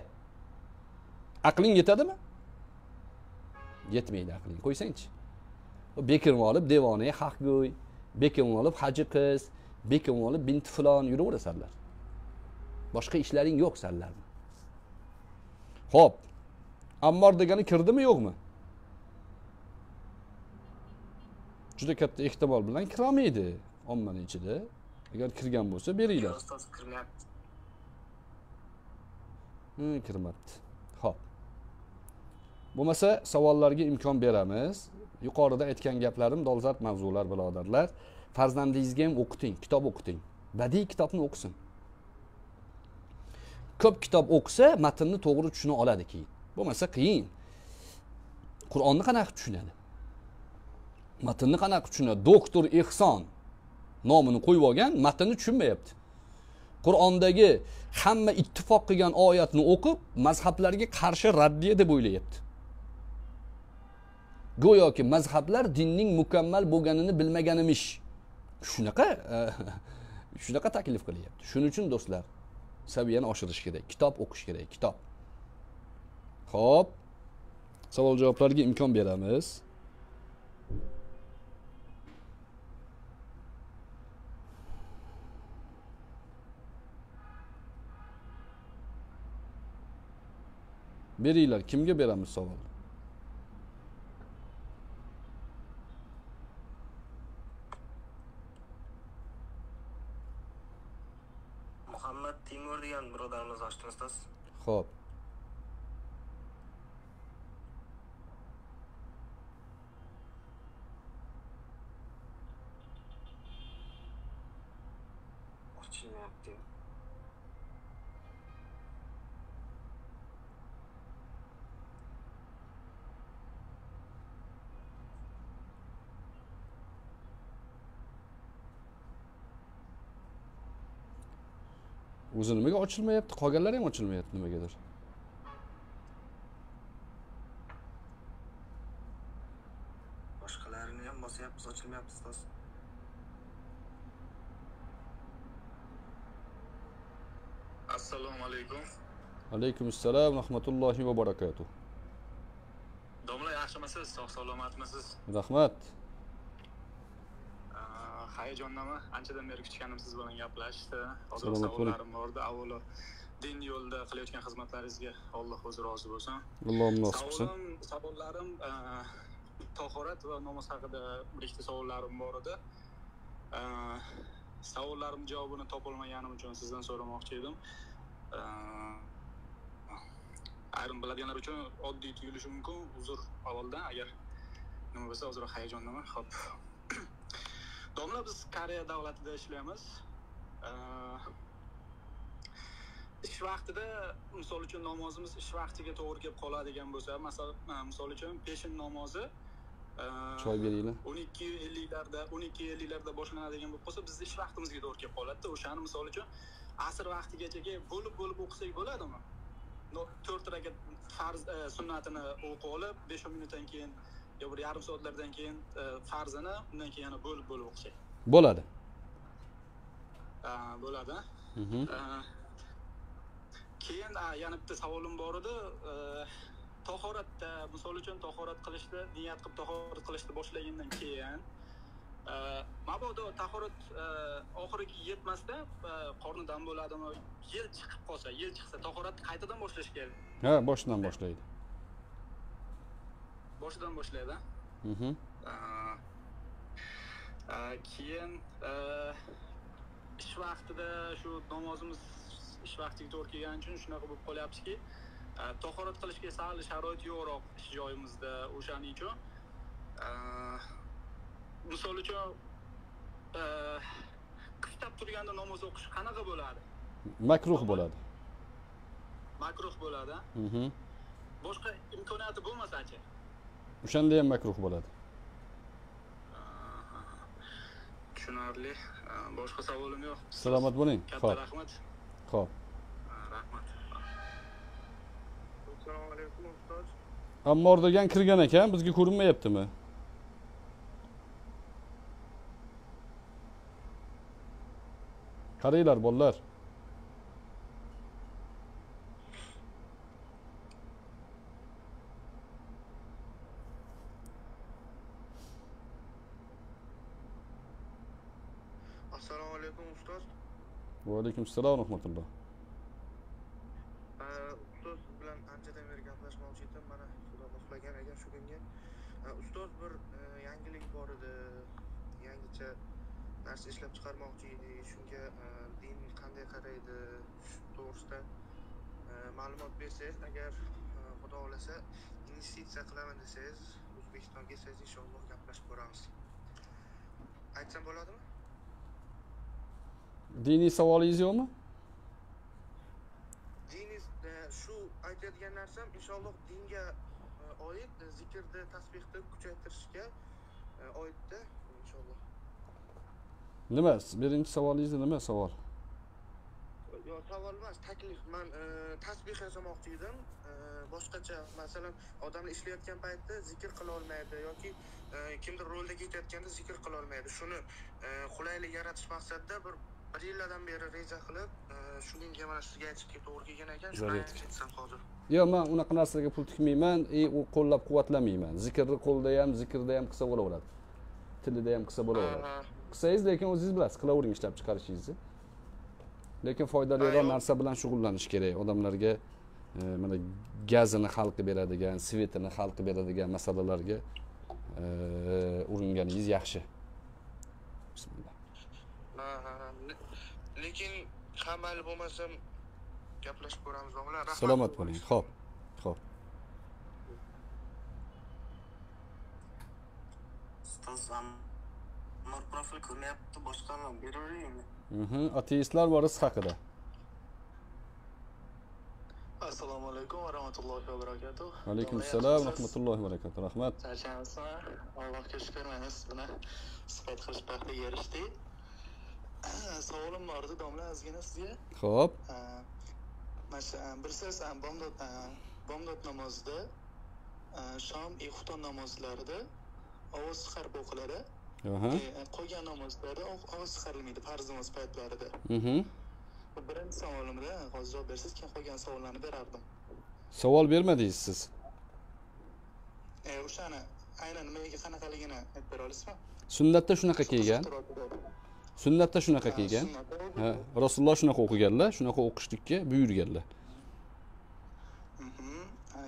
Aqling yetadimi? Yetmaydi aqling. Qo'ysang-chi. Bekim olib devoniy haqgo'y, bekim olib haji qiz, bekim olib bint fulon yuraverasanlar. Boshqa ishlaring yo'q sanlar. Xo'p. Ammor degani kirdimi yo'qmi? Juda katta ehtimol bilan kiramaydi ommaning ichida. Eğer kirgan bo'lsa beringlar. Ustoz kirmayapti. Hmm, kirmayapti. Xo'p. Bo'lmasa savollarga imkon beramiz. Yuqorida aytgan gaplarim dolzarb mavzular birodarlar. Farzandingizga ham o'qiting, kitob o'qiting. Badiiy kitobni o'qisin. Ko'p kitob o'qisa matnni to'g'ri tushuna oladi keyin. Bo'lmasa qiyin. Qur'onni qanaqa tushunadi? Matnni qanaqa tushunadi? Doktor Ehson nomini qo'yib olgan matnni tushunmayapti. Qur'ondagi hamma ittifoq qilgan oyatni o'qib, mazhablarga qarshi raddiya deb o'ylayapti. Go'yoki mazhablar dinning mukammal bo'lganini bilmaganimish. Shunaqa shunaqa taklif qilyapti. Shuning uchun do'stlar, saviyani oshirish kerak, kitob o'qish kerak, kitob. Xo'p. Savol javoblarga imkon beramiz. Beringlar, kimga beramiz savol? Muhammad Timur degan birodarimiz ochdi ustoz. Xo'p. Ochilmayapti. O'zi nimaga ochilmayapti? Qolganlar ham ochilmayapti nimagadir. Boshqalarini ham bosyapmiz, ochilmayapti ustoz. Assalomu alaykum. Alaykum assalom va rahmatullohi va barakatuh. Domla, yaxshimisiz? Sog' salomatmisiz? Rahmat. Hayajondaman. Anchadan beri kutganim siz bilan gaplashishdi. Hozir savollarim bordi. Avvalo din yo'lida qilayotgan xizmatlaringizga Alloh o'zi rozi bo'lsin. Allohim nasib qilsin. Savollarim tahorat va namoz haqida bir ikkita savollarim bor edi. Savollarim javobini topolmaganim uchun sizdan so'ramoqchi edim. Ayrim biladiganlar uchun oddiy tuyulishi mumkin. Uzr avvaldan, agar nima bo'lsa, hozir hayajondaman. Xo'p. Domla, biz Koreya davlatida ishlaymiz. İş vaqtida, misol uchun namozimiz ish vaqtiga to'g'ri kelib qoladigan bo'lsa, masalan, misol uchun peshin namozi choy beringlar. o'n ikki elliklarda, o'n ikki elliklarda boshlanadigan bo'lib qolsa, bizning ish vaqtimizga to'g'ri kelib qoladi-da. O'shani misol uchun asr vaqtigacha bo'lib-bo'lib o'qisak bo'ladimi? to'rt rakat farz sunnatini o'qib olib, besh o'n minutdan keyin ya bir yarim soatlardan keyin farzini, undan keyin yana bo'lib bo'lib o'qishak. Bo'ladi. Bo'ladi. Keyin yana bitta savolim bor edi. Tahoratda, misol uchun tahorat qilishni, niyat qilib tahorat qilishni boshlagandan keyin, mabodo tahorat oxiriga yetmasdan qornidan bo'ladimi, yel chiqib qolsa, yel chiqsa tahoratni qaytadan boshlash kerak. Ha, boshidan boshlaydi. Boshidan boshlaydi. Mhm. Keyin ish vaqtida shu namozimiz ish vaqtiga to'g'ri kelgani uchun shunaqa bo'lib qolyaptiki, tahorat qilishga sal sharoit yo'qroq ish joyimizda, o'shaning uchun misol uchun qiziqib turganda namoz o'qish qanaqa bo'ladi? Makruh bo'ladi. Makruh bo'ladi. Mhm. Boshqa imkoniyati bo'lmasa-chi? O'shanda ham makruh bo'ladi. Tushunarli. Boshqa savolim yo'q. Salomat bo'ling. Katta rahmat. Xo'p. Rahmat. Assalomu alaykum ustoz. Ammor degan kirgan ekan, bizga ko'rinmayaptimi? Qaranglar bolalar. Aleykümselam rahmetullah. Ustoz bilan anchadan beri gaplashmoqchi edim. Mana xudo xohlagan ekan shu kunga. Ustoz, bir yangilik bor edi. Yangicha narsa ishlab chiqarmoqchi edik, shunga din qanday qaraydi to'g'risida ma'lumot bersangiz, agar xudo xolasa investitsiya qilaman desangiz, O'zbekistonga kelsangiz inshaalloh gaplashib ko'ramiz. Aytsam bo'ladimi? Diniy savolingiz yo'qmi? Diniy shu aytadigan narsam inshaalloh dinga oid, zikrni, tasbehni kuchaytirishga oidda inshaalloh. Nima? Birinchi savolingiz nima savol? Yo, savol emas, taklif. Men tasbih yasamoqchi edim. Boshqacha, masalan, odamlar ishlayotgan paytda zikr qila olmaydi yoki kimdir rolda ketayotganda zikr qila olmaydi. Shuni qulaylik yaratish maqsadida bir bir yildan beri reja qilib, shuning mana sizga aytishga to'g'ri kelgan ekan, shuni aytsam hozir. Yo'q, men unaqa narsalarga pul tikmayman, u qo'llab-quvvatlamayman. Zikrni qo'lda ham, zikrda ham qilsa bo'laveradi. Tilida ham qilsa bo'laveradi. Qilsangiz, lekin o'zingiz bilasiz, qilavering ishlab chiqarishingizni. Lekin foydaliroq narsa bilan shug'ullanish kerak. Odamlarga mana gazini hal qilib beradigan, svetini hal qilib beradigan masalalarga uringaningiz yaxshi. Bismillah. Lekin hammali bo'lmasam gaplashib ko'ramiz o'g'lar. Salomat bo'ling. Xo'p. Xo'p. Ustazam, men profil ko'rmayapti, boshqalarni beraveringmi? Mhm, ateistlar borasi haqida. Assalomu alaykum va rahmatullohi va barakatuh. Va alaykum assalom va rahmatullohi va barakatuh. Rahmat. Yaxshimisizmi? Allohga shukr, mana siz bilan suhbat qilish baxtiga erishdik. Savolim bor edi, domla, azgina sizga. Xo'p. Masalan, bir so'z bomdod bomdod namozida, shom ihton namozlarida ovoz chiqarib o'qiladi. Qo'ygan namozlarda ovoz chiqarilmaydi, farz namoz paytlarida. Birinchi savolimda hozir javob bersangiz, keyin qolgan savollarni berardim. Savol bermadingiz siz? O'shani aynan nimaga qanaqaligini aytib bera olasizmi? Sunnatda shunaqa kelgan. Sunnatda shunaqa kelgan. Ha, Rasululloh shunaqa o'qiganlar, shunaqa o'qishlikka buyurganlar.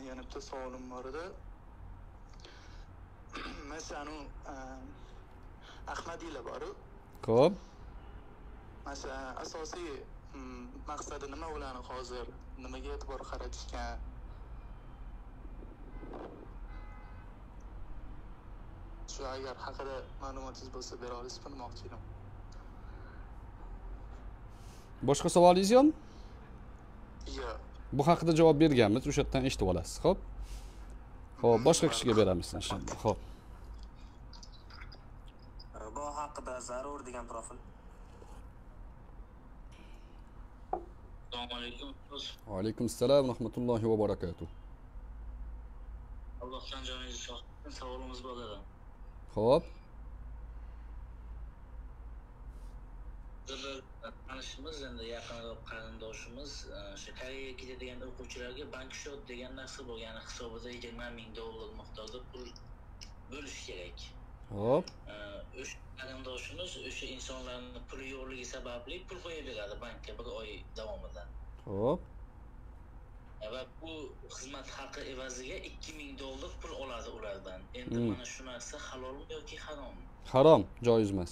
Yana bitta savolim bor edi. Masalan, Ahmadiylar bor-ku. Xo'p. Masalan, asosiy maqsadi nima ularni hozir? Nimaga e'tibor qaratishgan? Shu agar haqida ma'lumotingiz bo'lsa, bera olasizmi, demoqchi edim. Boshqa savolingiz yo'qmi? Yo'q. Bu haqida javob berganmiz, o'sha yerdan eshitib olasiz, xo'p? Xo'p, boshqa kishiga beramiz inshaalloh. Xo'p. Bu haqida zarur degan profil. Assalomu alaykum. Va alaykum assalom va rahmatullohi va barakatuh. Allohdan joningiz sog'. Savolimiz bor edi. Xo'p. Biz tanishimiz, endi yaqinroq qarindoshimiz o'sha Koreyaga ketadigan o'quvchilarga bankshot degan narsa bo'lgani hisobida yigirma ming dollar miqdorida pul bo'lish kerak. Hop. O'sha qarindoshimiz o'sha insonlarning puli yo'qligi sababli pul qo'yib beradi bankka bir oy davomida. Hop. Va bu xizmat haqi evaziga ikki ming dollar pul oladi ulardan. Endi mana shu narsa halolmi yoki harommi? Harom, joiz emas.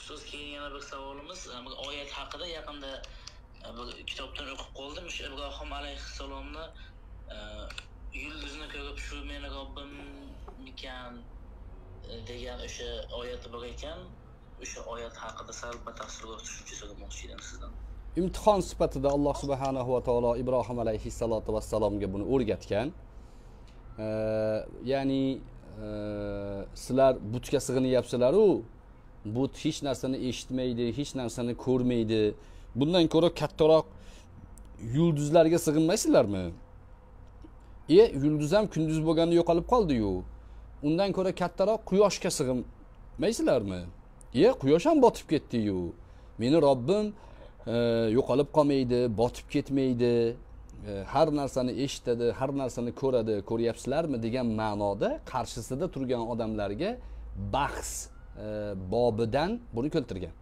Ustoz, keyin yana bir savolimiz bir oyat haqida. Yaqinda bir kitobdan o'qib qoldim. O'sha Ibrohim alayhissalomni yulduzni ko'rib shu meni Robbimmikan degan o'sha oyati bor ekan. O'sha oyat haqida sal batafsilroq tushuncha so'ramoqchi edim sizdan. Imtihon sifatida Alloh subhanahu va taolo Ibrohim alayhissalatu vassalomga buni o'rgatgan. Ya'ni sizlar butga sig'inyapsizlar-u, but hech narsani eshitmaydi, hech narsani ko'rmaydi. Bundan ko'ra kattaroq yulduzlarga sig'inmaysizlarmi? E, yulduz ham kunduz bo'lganda yo'qolib qoldi-yu. Undan ko'ra kattaroq quyoshga sig'inmaysizlarmi? E, quyosh ham botib ketdi-yu. Meni Robbim e, yo'qolib qolmaydi, botib ketmaydi. E, har narsani eshitadi, har narsani ko'radi. Ko'ryapsizlarmi degan ma'noda qarshisida turgan odamlarga bahs E, bobidan buni keltirgan.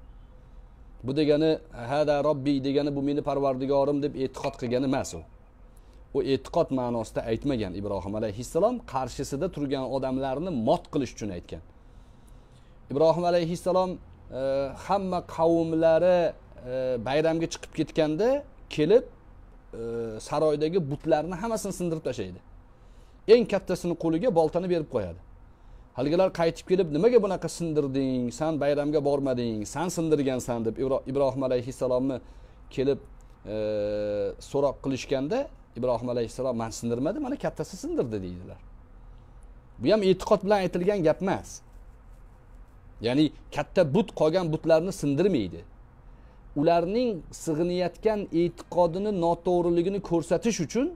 Bu degani hada Robbiy degani bu meni Parvardigorim deb e'tiqod qilgan emas u. o e'tiqod ma'nosida aytmagan. Ibrohim alayhissalom qarshisida turgan odamlarni mot qilish uchun aytgan. Ibrohim alayhissalom e, hamma qavmlari e, bayramga chiqib ketganda kelib e, saroydagi butlarni hammasini sindirib tashlaydi. Eng kattasini qo'liga boltani berib qo'yadi. Haligalar qaytib kelib, nimaga bunaqa sindirding? Sen bayramga bormading, sen sindirgansan deb Ibrohim alayhissalomni kelib e, so'roq qilishganda Ibrohim alayhissalom men sindirmadi, mana kattasi sindirdi deydilar. Bu ham e'tiqod bilan aytilgan gap emas. Ya'ni katta but qolgan butlarni sindirmaydi. Ularning sig'inayotgan e'tiqodini noto'g'riligini ko'rsatish uchun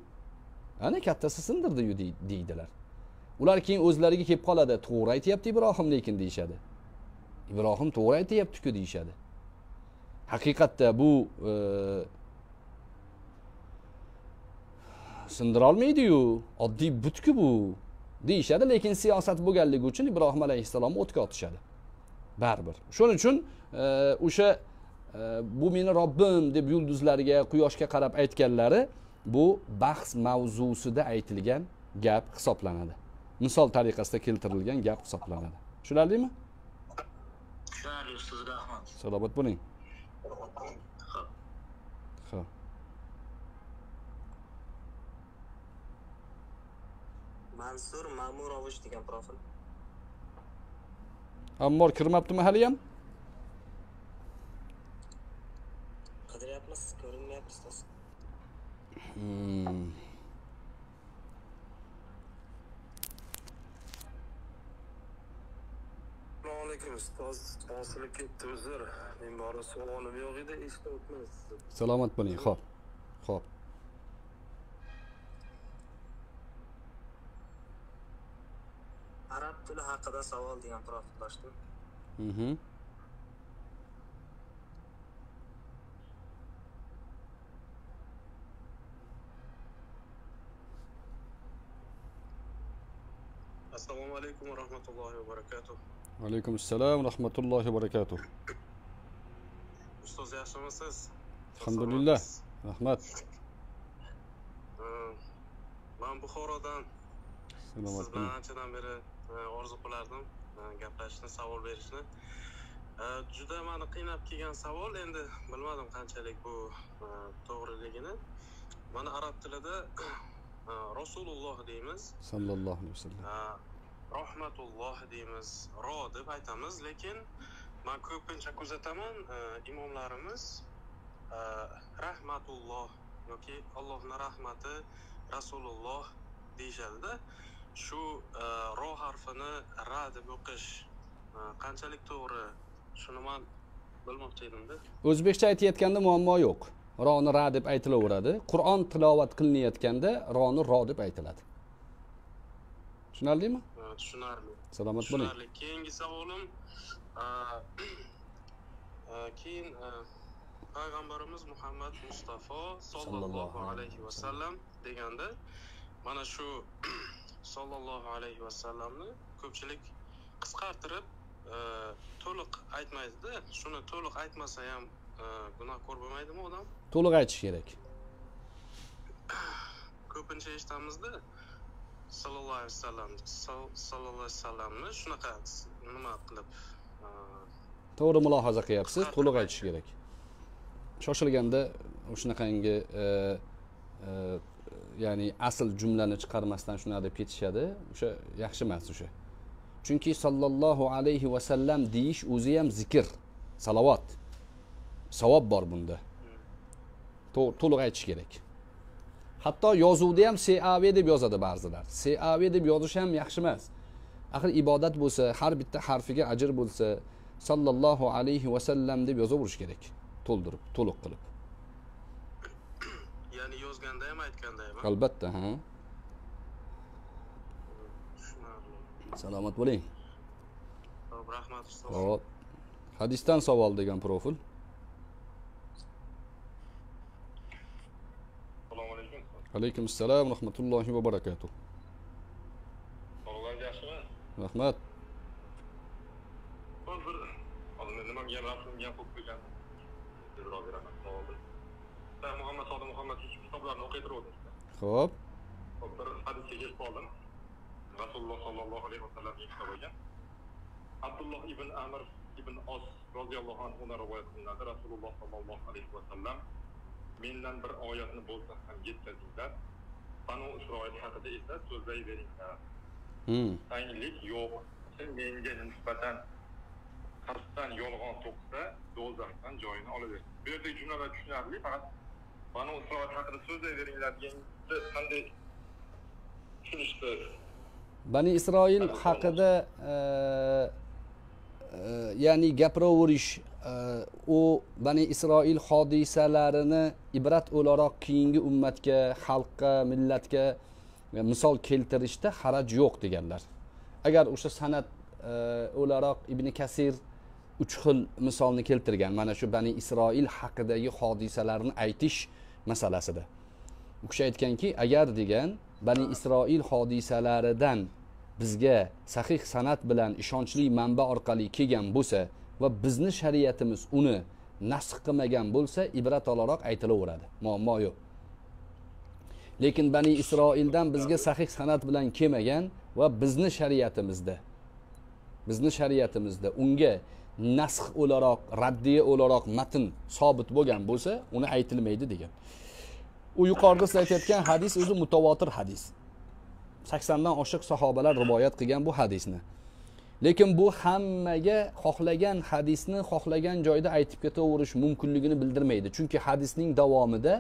ana kattasi sindirdi deydilar. Ular keyin o'zlariga kelib qoladi, to'g'ri aytayapti Ibrohim lekin deyshadi. Ibrohim to'g'ri aytayapti-ku deyshadi. Haqiqatda bu e, sindira olmaydi-yu, oddiy butku bu deyishadi, lekin siyosat bo'lganligi uchun Ibrohim alayhissalomni o'tga otishadi. Baribir. Shuning uchun o'sha e, e, bu meni Robbim deb yulduzlarga, quyoshga qarab aytganlari bu bahs mavzusida aytilgan gap hisoblanadi. Misol tariqasida keltirilgan gap hisoblanadi. Tushunarlimi? Tushunarli ustoz, rahmat. Salomat bo'ling. Mansur Ma'murovich degan profil. Ammor kirmaptimi hali ham? Qidiryapmiz, ko'rinmayapti ustoz. Hmm. Assalomu alaykum ustoz. Qosilib ketdi uzr. Men bora savolim yo'q edi, eshitib o'tmaysiz. Salomat bo'ling. Xo'p. Xo'p. Arab tili haqida savol degan profildoshdim. Mhm. Assalomu alaykum va rahmatullohi va barakatuh. Va alaykum assalom va rahmatullohi va barakatuh. Ustoz, yaxshimisiz? Alhamdulillah. Rahmat. Men Buxorodan. Siz bilan anchadan beri orzu qilardim gaplashishni, savol berishni. Juda meni qiynab kelgan savol, endi bilmadim qanchalik bu to'g'riligini. Mana arab tilida Rasululloh deymiz, sallallohu alayhi vasallam. Rahmatulloh deymiz, ro deb aytamiz, lekin men ko'pincha kuzataman, imomlarimiz rahmatulloh yoki Allohning rahmati, Rasululloh deyishadi-da. Shu ro harfini ra deb o'qish qanchalik to'g'ri, shuni men bilmoqchi edim-da. O'zbekcha aytayotganda muammo yo'q. Roni ra deb aytilaveradi. Qur'on tilovat qilinayotganda roni ro deb aytiladi. Tushunarlimi? Tushunarli. Salomat bo'ling. Tushunarli. Keyingi savolim, keyin payg'ambarimiz Muhammad Mustafa sollallohu alayhi vasallam deganda mana shu sallallahu alayhi va sallamni ko'pchilik qisqartirib to'liq aytmaydi-da. Shuni to'liq aytmasa ham gunoh ko'r bo'lmaydimi odam? To'liq aytish kerak. Ko'pincha eshitamiz-da sallallohu alayhi vasallam, sallallohu alayhi vasallamni shunaqa nima qilib. To'g'ri mulohaza qilyapsiz, to'liq aytish kerak. Shoshilganda o'shunaqangi ya'ni asl jumlani chiqarmasdan shuna deb ketishadi. O'sha yaxshi emas o'sha. Chunki sallallohu alayhi va sallam deyish o'zi ham zikr, salovat. Savob bor bunda. To'liq aytish kerak. Hatto yozuvda ham S A V deb yozadi ba'zilar. S A V deb yozish ham yaxshi emas. Axir ibodat bo'lsa, har bitta harfiga ajr bo'lsa, sallallohu alayhi va sallam deb yozaverish kerak. To'ldirib, to'liq qilib. Ya'ni yozganda ham aytgandaymi? Albatta, ha. Salomat bo'ling. Xo'p, rahmat ustoz. Xo'p. Hadisdan savol degan profil. Assalomu alaykum. Alaykum assalom va rahmatullohi va barakatuh. Sog'lom yaxshimi? Rahmat. Hozir hozir nima gapim gap bo'lib kelgandim. Tezroq beraman, savolim. Muhammad Sodiq Muhammadovich kitoblarini o'qiytirib o'tiribdi. Hop. Oturun hadis geçip aldım. Resulullah sallallahu aleyhi ve sellem ifade buyurgan. Abdullah ibn Amr ibn As radıyallahu anhu'na rivayet qilinadi. Resulullah sallallahu aleyhi ve sellem mendan bir oyatni bo'lsa ham yetkazinglar. Banu Isroil haqida esa so'zlayveringlar. Hmm. Tanglik yo'q. Menga nisbatan qasddan yolg'on to'qsa, do'zaxdan joyini olaversin. Bu yerda jumlalar tushunarli, faqat Banu Isroil haqida so'zlayveringlar deganda qanday tushunishdi? Bani Isroil haqida ya'ni gapiraverish, o Bani Isroil hodisalarini ibrat o'laroq keyingi ummatga, xalqqa, millatga misol keltirishda haraj yo'q deganlar. Agar o'sha sanat o'laroq Ibn Kasir uch xil misolni keltirgan, mana shu Bani Isroil haqidagi hodisalarni aytish masalasida. U kishi aytganki, agar degan Bani Isroil hodisalaridan bizga sahih sanat bilan ishonchli manba orqali kelgan bo'lsa va bizni shariatimiz uni nasx qilmagan bo'lsa, ibrat olaroq aytilaveradi. Muammo yo'q. Lekin Bani Isroildan bizga sahih sanat bilan kelmagan va bizni shariatimizda bizni shariatimizda unga nasx o'laroq, raddiya o'laroq matn sobit bo'lgan bo'lsa, uni aytilmaydi degan. U yuqorida siz aytayotgan hadis o'zi mutawatir hadis. saksondan oshiq sahobalar rivoyat qilgan bu hadisni. Lekin bu hammaga xohlagan hadisni xohlagan joyda aytib ketaverish mumkinligini bildirmaydi. Chunki hadisning davomida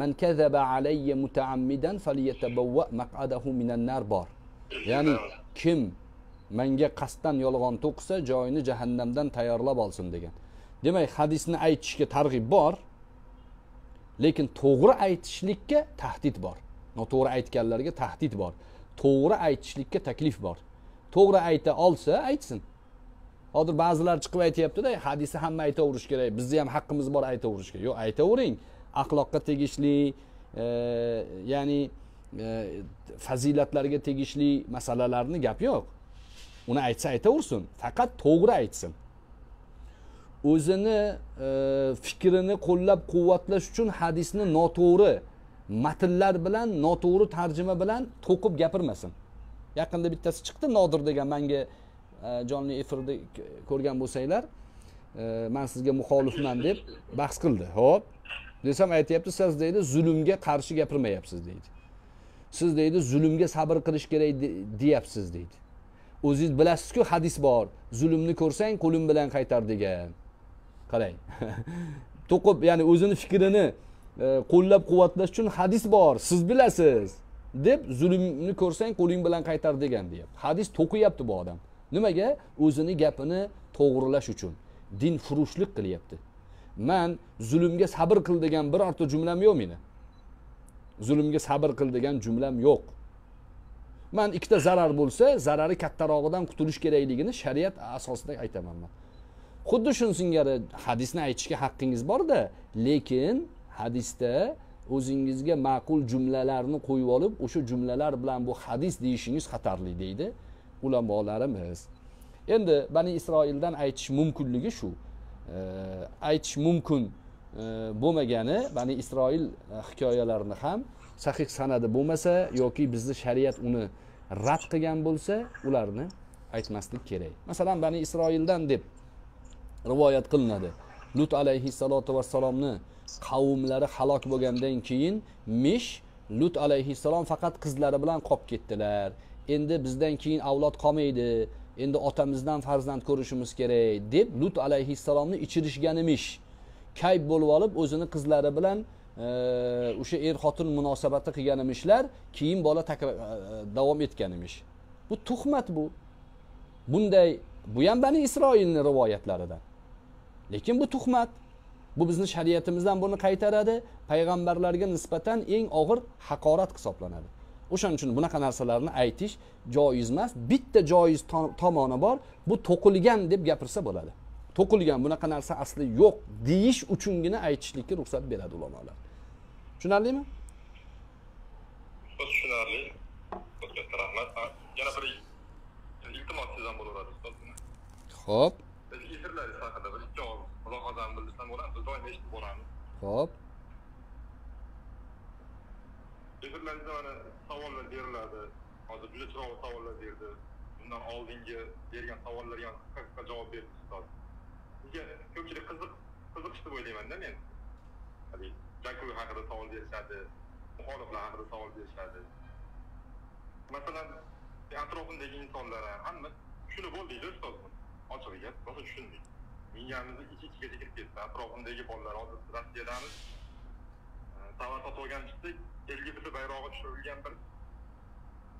man kazaba alayya mutaammidan falyatabawwa maq'adahu minan nar bor. Ya'ni kim menga qasddan yolg'on to'qsa, joyini jahannamdan tayyorlab olsin degan. Demak, hadisni aytishga targ'ib bor, lekin to'g'ri aytishlikka tahdid bor. Noto'g'ri aytganlarga tahdid bor. To'g'ri aytishlikka taklif bor. To'g'ri ayta olsa aytsin. Hozir ba'zilar chiqib aytayapti-da, hadisni hamma aytaverish kerak, bizni ham haqqimiz bor aytaverish kerak. Yo'q, aytavering. Axloqqa tegishli, e, ya'ni e, fazilatlarga tegishli masalalarni gap yo'q. Uni aytsa aytaversin, faqat to'g'ri aytsin. O'zini e, fikrini qo'llab-quvvatlash uchun hadisni noto'g'ri matnlar bilan, noto'g'ri tarjima bilan to'qib gapirmasin. Yaqinda bittasi chiqdi, Nodir degan, menga jonli efirda ko'rgan bo'lsanglar, men sizga muxolifman deb bahs qildi. Xo'p, desam aytayapti, siz deydi, zulmga qarshi gapirmayapsiz deydi. Siz deydi, zulmga sabr qilish kerak deyapsiz deydi. O'zingiz bilasiz-ku, hadis bor, zulmni ko'rsang qo'lim bilan qaytar degan. Qarang. To'qib, ya'ni o'zini fikrini qo'llab quvvatlash uchun hadis bor, siz bilasiz deb, zulmni ko'rsang qo'ling bilan qaytar degan deyapti. Hadis to'qiyapti bu odam. Nimaga? O'zini gapini to'g'rilash uchun din furushlik qilyapti. Men zulmga sabr qil degan birorta jumlam yo'q meni. Zulmga sabr qil degan jumlam yo'q. Men ikkita zarar bo'lsa, zarari kattarog'idan qutulish kerakligini shariat asosida aytaman men. Xuddi shun singari hadisni aytishga haqqingiz bor-da, lekin hadisda o'zingizga ma'qul jumlalarni qo'yib olib, o'sha jumlalar bilan bu hadis deyishingiz xatarli deydi ulamolarimiz. Endi Bani Isroildan aytish mumkinligi shu. Aytish mumkin bo'lmagani, Bani Isroil hikoyalarini ham sahih sanadi bo'lmasa yoki bizni shariat uni rad qilgan bo'lsa, ularni aytmaslik kerak. Masalan, Bani Isroildan deb rivoyat qilinadi. Lut alayhi salatu vassalomni qavmlari halok bo'lgandan keyin Mish Lut alayhissalom faqat qizlari bilan qolib ketdilar. Endi bizdan keyin avlod qolmaydi. Endi otamizdan farzand ko'rishimiz kerak deb Lut alayhissalomni ichirishganimish. Kayb bo'lib olib o'zini qizlari bilan o'sha e, er-xotin munosabati qilganimishlar, keyin bola takrar e, davom etganimish. Bu tuhmat bu. Bunday bu ham Bani Isroilning rivoyatlaridan. Lekin bu tuhmat. Bu bizni shariatimizdan buni qaytaradi, payg'ambarlarga nisbatan eng og'ir haqorat hisoblanadi. O'shaning uchun bunaqa narsalarni aytish joiz emas. Bitta joiz tomoni bor, bu to'qilgan deb gapirsa bo'ladi. To'qilgan, bunaqa narsa asli yo'q deyish uchungina aytishlikka ruxsat beradi ulamolar. Tushunarlimi? Tushunarli. Katta rahmat. Yana bir iltimosingiz ham bo'laveradi, ustoz. Xo'p. Efirlar haqida bir ikki og'iz mulohazani bildirsam bo'ladi, biz doim eshitib boramiz. Xo'p. öbürlerinde hani savallar derlerdi. Hazır güzel çırağı savallar derdi. Bundan aldığında dergen savallar yan kısa cevap verdi ustaz. Bizce köpçilik kızık, kızıkıştı böyle hemen değil mi? Hani Jakobi hakkında saval derişerdi, muhalifler hakkında saval derişerdi. Mesela etrafındaki insanlara hani şunu bol deydi ustaz mı? Açığı gel, nasıl şunu deydi? Dünyamızı iki ikiye çekip gitti. Etrafındaki bollar hazır Rusya'danız. Tavata to'gan chiqdik, elgisi bayrog'i tushirilgan bir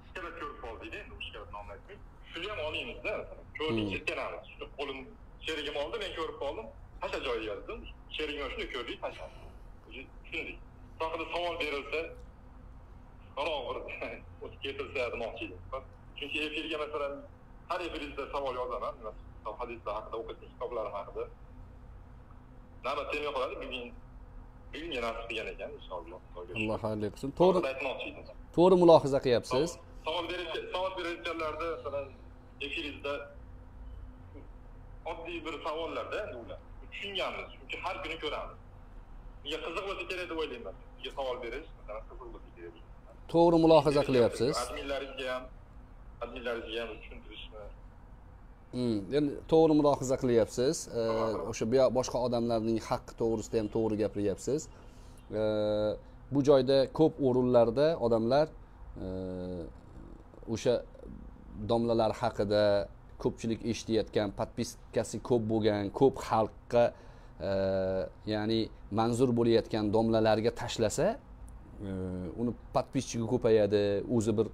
shikalat ko'rib qoldik, endi bu shikalat nomini aytmaymiz. Shuni ham olaymiz-da, ko'rdik, ketganamiz. Shuni qo'lim sherigim oldi, men ko'rib qoldim. Qancha joyi yozdim. Sherigim ham shuni ko'rdik, qancha. Shunday. To'g'ri savol berilsa, qorong'i o'tib ketilsa demoqchi edim. Chunki efirga masalan, har efiringizda savol yozaman, masalan, hadislar haqida, o'qitgan kitoblarim haqida. Nima tema qoladi, bugun bilmiyor artık yani yani inşallah. Allah hayırlı olsun. Doğru. Doğru mülahaza kıyapsız. Savol beruvchi, savol beruvchilarda mesela efirizde oddiy bir savollarda endi ular tushunganmiz, çünkü her günü göramiz. Nega qiziq bo'lsa kerak deb o'ylayman. Nega savol berish, masalan, qiziq bo'lsa kerak. Doğru mülahaza qilyapsiz. Adminlaringizga ham, adminlaringizga ham tushuntirishni. Hmm, yani doğru mülahaza qilyapsiz. O'sha bu boshqa odamlarning haqqi to'g'risida ham to'g'ri gapiryapsiz. Bu joyda ko'p o'rinlarda odamlar o'sha domlalar haqida ko'pchilik eshitayotgan, podpiskasi ko'p bo'lgan, ko'p xalqqa ya'ni manzur bo'layotgan domlalarga tashlasa, uni podpischigi ko'payadi, o'zi bir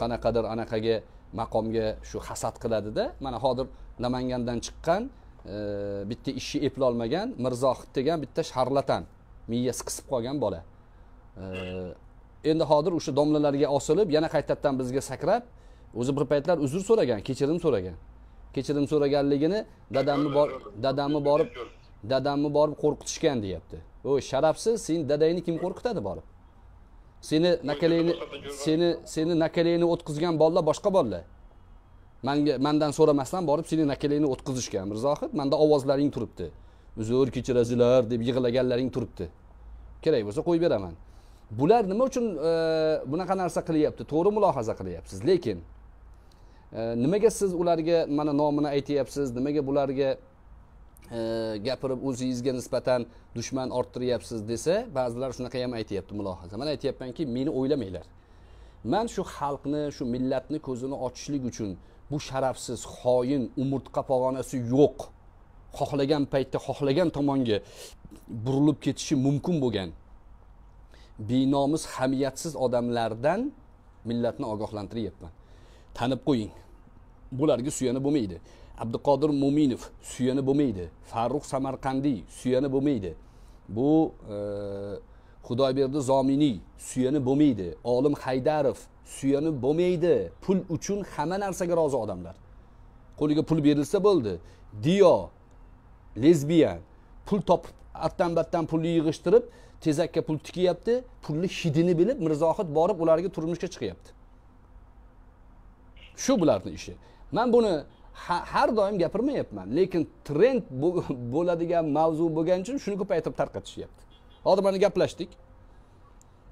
qanaqadir anaqaga maqomga shu hasad qiladi-da. Mana hozir Namangandan chiqqan, e, bitta ishni eplay olmagan Mirzohid degan bitta sharlatan, miyasi qisib qolgan bola. Endi hozir o'sha domlalarga osilib, yana qaytadan bizga sakrab, o'zi bir paytlar uzr so'ragan, kechirim so'ragan. Kechirim so'raganligini dadamni bor, dadamni borib, dadamni borib qo'rqitishgan deyapti. O'y, sharafsiz, sen dadangni kim qo'rqitadi borib? Seni nakaleyni seni seni nakaleyni o'tkizgan bolalar boshqa bolalar. Menga mendan so'ramasdan borib seni nakaleyni o'tkizishgan. Mirzohid, menda ovozlaring turibdi. Uzr kechirasizlar deb yig'laganlaring turibdi. Kerak bo'lsa qo'yib beraman. Bular nima uchun bunaqa narsa qilyapti? To'g'ri mulohaza qilyapsiz, lekin nimaga siz ularga mana nomini aytayapsiz? Nimaga bularga gapirib o'zingizga nisbatan dushman orttiryapsiz desa, ba'zilar shunaqa ham aytayapti mulohaza. Men aytayapmanki, meni o'ylamanglar. Men shu xalqni, shu millatni ko'zini ochishlik uchun bu sharafsiz, xoin, umurtqa pog'onasi yo'q, xohlagan paytda xohlagan tomonga burilib ketishi mumkin bo'lgan binomus hamiyatsiz odamlardan millatni ogohlantiryapman. Tanib qo'ying. Bularga suyani bo'lmaydi. Abduqodir Mo'minov suyani bo'lmaydi. Farruh Samarqandiy suyani bo'lmaydi. Bu e, Xudoyberdi Zominiy suyani bo'lmaydi. Olim Haydarov suyani bo'lmaydi. Pul uchun hamma narsaga rozi odamlar. Qo'liga pul berilsa bo'ldi. Diyo, lesbiyan pul topib, attan-battan pulni yig'ishtirib, tezakka pul tikiyapti. Pulni hidini bilib Mirzohid borib ularga turmushga chiqyapti. Shu bularning ishi. Men buni Ha, her daim gapirmayapman, lekin trend bo'ladigan mavzu bo'lgani uchun shuni ko'paytirib tarqatishyapti. Hozir mana gaplashdik.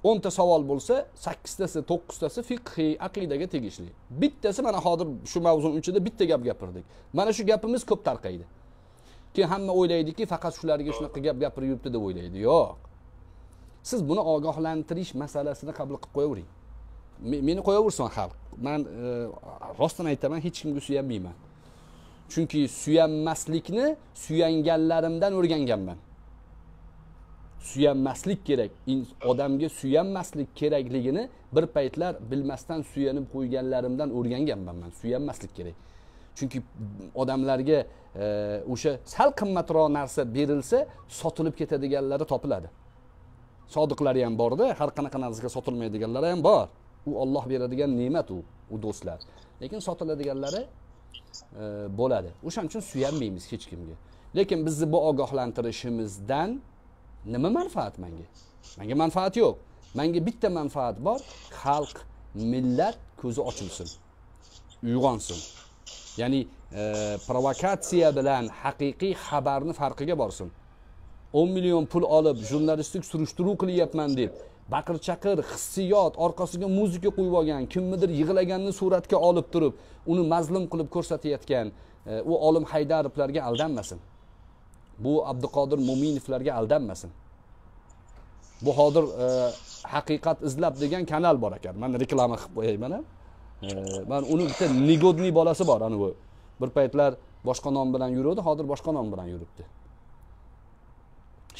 o'n ta savol bo'lsa, sakkiz tasi, to'qqiz tasi fiqhiy, aqidaga tegishli. Bittasi mana hozir shu mavzuning ichida bitta gap gapirdik. Mana shu gapimiz ko'p tarqaydi. Keyin hamma o'ylaydiki, faqat shularga shunaqa gap gapirib yuribdi deb o'ylaydi. Yo'q. Siz buni ogohlantirish masalasini qabul qilib qo'yavering. Meni qo'yaversin xalq. Men rostdan aytaman, hech kimga suyanmayman. Chunki suyanmaslikni suyanganlarimdan o'rganganman. Suyanmaslik kerak. Odamga suyanmaslik kerakligini bir paytlar bilmasdan suyanib qo'yganlarimdan o'rganganman men. Suyanmaslik kerak. Chunki odamlarga o'sha sal qimmatroq narsa berilsa, sotilib ketadiganlari topiladi. Sodiqlari ham bor-da, har qanaqa narsaga sotilmaydiganlari ham bor. U Alloh beradigan ne'mat u, u do'stlar. Lekin sotiladiganlari bo'ladi. O'shaning uchun suyanmaymiz hech kimga. Lekin bizni bu ogohlantirishimizdan nima manfaat menga? Menga manfaat yo'q. Menga bitta manfaat bor. Xalq, millat ko'zi ochilsin. Uyg'onsin. Ya'ni provokatsiya bilan haqiqiy xabarni farqiga borsin. o'n million pul olib jurnalistik surishtiruv qilyapman deb bakır çakır, hissiyot, orqasiga muzika qo'yib olgan, kimnidir yig'laganini suratga olib turib, uni mazlum qilib ko'rsatayotgan u olim Haydarovlarga aldanmasin. Bu Abduqodir Mo'minovlarga aldanmasin. Bu hozir haqiqat izlab degan kanal bor ekan. Men reklama qilib qo'yayman. Men uni bitta Nigodniy bolasi bor, ana bu. Bir paytlar boshqa nom bilan yuradi, hozir boshqa nom bilan yuribdi.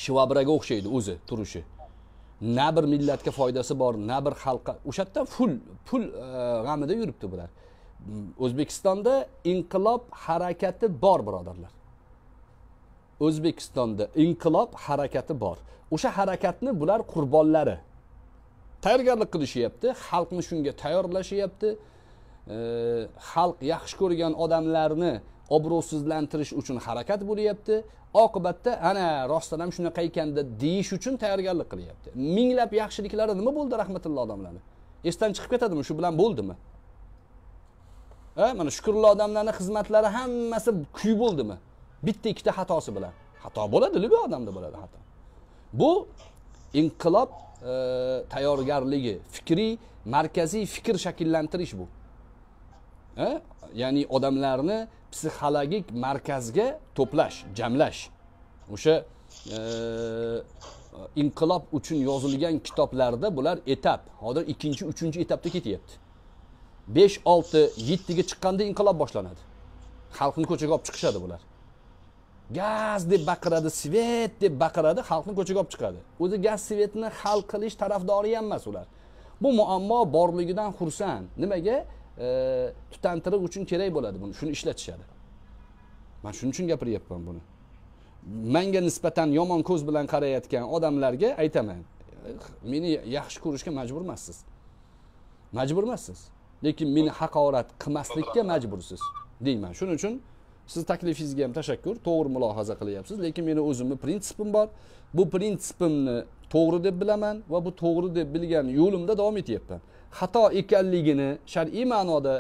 Shivabraga o'xshaydi o'zi turishi. Na bir millatga foydasi bor, na bir xalqqa. O'sha yerda pul pul g'amida yuribdi bular. O'zbekistonda inqilob harakati bor, birodarlar. O'zbekistonda inqilob harakati bor. O'sha harakatni bular qurbonlari tayyorgarlik qilishyapti, xalqni shunga tayyorlashyapti. Xalq yaxshi ko'rgan odamlarni obro'sizlantirish uchun harakat bo'lyapti. Oqibatda ana rostdan ham shunaqa ekan deb deyish uchun tayyorgarlik qilyapti. Minglab yaxshiliklari nima bo'ldi rahmatulloh odamlarni? Esdan chiqib ketadimi? Shu bilan bo'ldimi? Ha, mana shukrli odamlarning xizmatlari hammasi kuy bo'ldimi? Bitta ikkita xatosi bilan. Xato bo'ladi, libo odamda bo'ladi xato. Bu inqilob e, tayyorgarligi, fikriy, markaziy fikr shakllantirish bu. Ha? Ya'ni odamlarni psixologik markazga to'plash, jamlash. O'sha e, inqilob uchun yozilgan kitoblarda bular etap. Hozir ikkinchi, uchinchi etapda ketyapti. besh, olti, yetti ga chiqqanda inqilob boshlanadi. Xalqni ko'chaga olib chiqishadi bular. Gaz deb baqiradi, svet deb baqiradi, xalqni ko'chaga olib chiqadi. O'zi gaz svetni hal qilish tarafdori ham emas ular. Bu muammo borligidan xursand. Nimaga? E, tutantiriq uchun kerak bo'ladi buni. Shuni ishlatishadi. Men shuning uchun gapiryapman buni. Menga nisbatan yomon ko'z bilan qarayotgan odamlarga aytaman, meni yaxshi ko'rishga majbur emassiz. Majbur emassiz. Lekin meni haqorat qilmaslikka majbursiz deyman. Shuning uchun siz taklifingizga ham tashakkur, to'g'ri mulohaza qilyapsiz, lekin meni o'zimni prinsipim bor. Bu prinsipimni to'g'ri deb bilaman va bu to'g'ri deb bilgan yo'limda davom etyapman. Xato ekanligini shar'iy ma'noda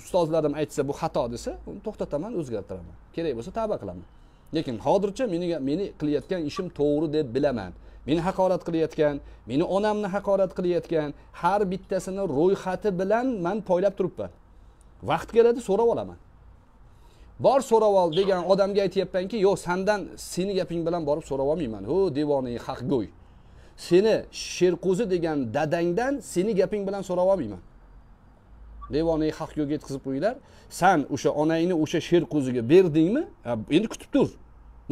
ustozlarim aytsa bu xato desa, uni to'xtataman, o'zgartiraman. Kerak bo'lsa tavba qilaman. Lekin hozircha meni meni qilayotgan ishim to'g'ri deb bilaman. Meni haqorat qilayotgan, meni onamni haqorat qilayotgan har bittasini ro'yxati bilan men poylab turibman. Vaqt keladi, so'rab olaman. Bor so'rab ol degan odamga aytayapmanki, yo'q, sendan seni gaping bilan borib so'rab olmayman. Ho, devoniy haqgo'y. Seni Sherqo'zi degan dadangdan seni gaping bilan so'rab olmayman. Devoniy haqyo'ga yetkazib qo'yinglar. Sen o'sha onangni o'sha Sherqo'ziga berdingmi? Endi kutib tur.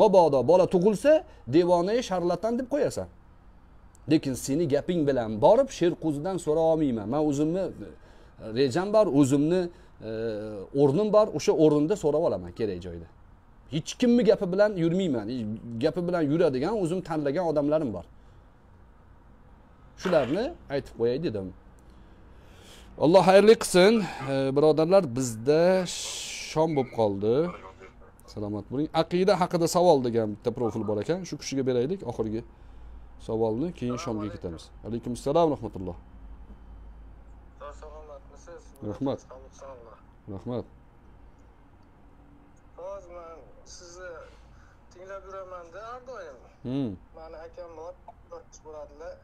Mabodo bola tug'ilsa, devoniy sharlatan deb qo'yasan. Lekin seni gaping bilan borib Sherqo'zidan so'rab olmayman. Men o'zimni rejam bor, o'zimni o'rnim bor, o'sha o'rinda so'rab olaman kerak joyda. Hech kimni gapi bilan yurmayman. Gapi bilan yuradigan o'zim tanlagan odamlarim bor. Shularni aytib qo'yay dedim. Alloh xayrli qilsin. Birodarlar, bizda shom bo'lib qoldi. Salomat bo'ling. Aqida haqida savol degan bitta profil bor ekan. Shu kishiga beraylik oxirgi savolni, keyin shomga ketamiz. Alaykumsalom rahmatulloh. Salomatmisiz? Rahmat. Rahmat. Hozir men sizni tinglab yuraman-da har doim. Meni akam bor, to'rt bo'ladilar.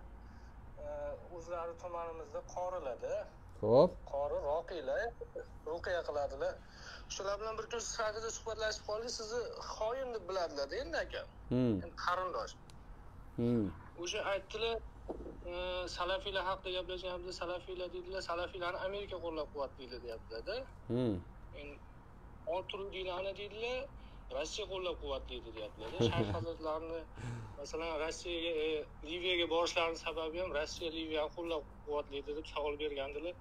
O'zlari tumanimizda qoriladi. Xo'p. Qori roqilar, ruqiya qiladilar. Shular bilan bir kun siz haqida suhbatlashib qoldik, sizni xoin deb biladilar-da endi aka. Endi qarindosh. O'sha aytdilar, salafiylar haqida gaplashganimizda salafiylar deydilar, salafiylarni Amerika qo'llab-quvvatlaydi deyaptilar-da. Endi Oturudiylarni deydilar, Rossiya qo'llab-quvvatlaydi deyaptilar-da. Shayx hazratlarini masalan Rossiyaga, Liviyaga borishlarining sababi ham Rossiya Liviyani qo'llab-quvvatlaydi deb savol bergandilar.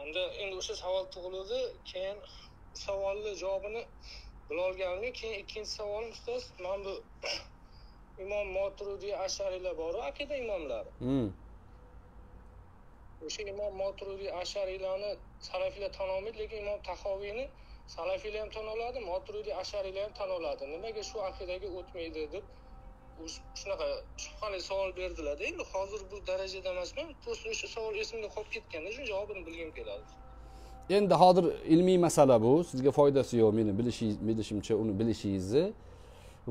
Menda endi o'sha savol tug'ildi. Keyin savolning javobini bila olganimdan keyin ikkinchi savolim ustoz, men bu Imom Moturidiy Ash'ariylar bor-ku, aqida imomlari. O'sha Imom Moturidiy Ash'ariylarni salafiylar tan olmaydi, lekin Imom Tahoviyni salafiylar ham tan oladi, Moturidiy Ash'ariylar ham tan oladi. Nimaga shu aqidaga o'tmaydi deb shunaqa shubhali savol berdilar-da. Endi hozir bu darajada emasman, to'sib o'sha savol esimga qolib ketganda shu javobini bilgim keladi. Endi hozir ilmiy masala bu, sizga foydasi yo'q, meni bilishimcha uni bilishingizni.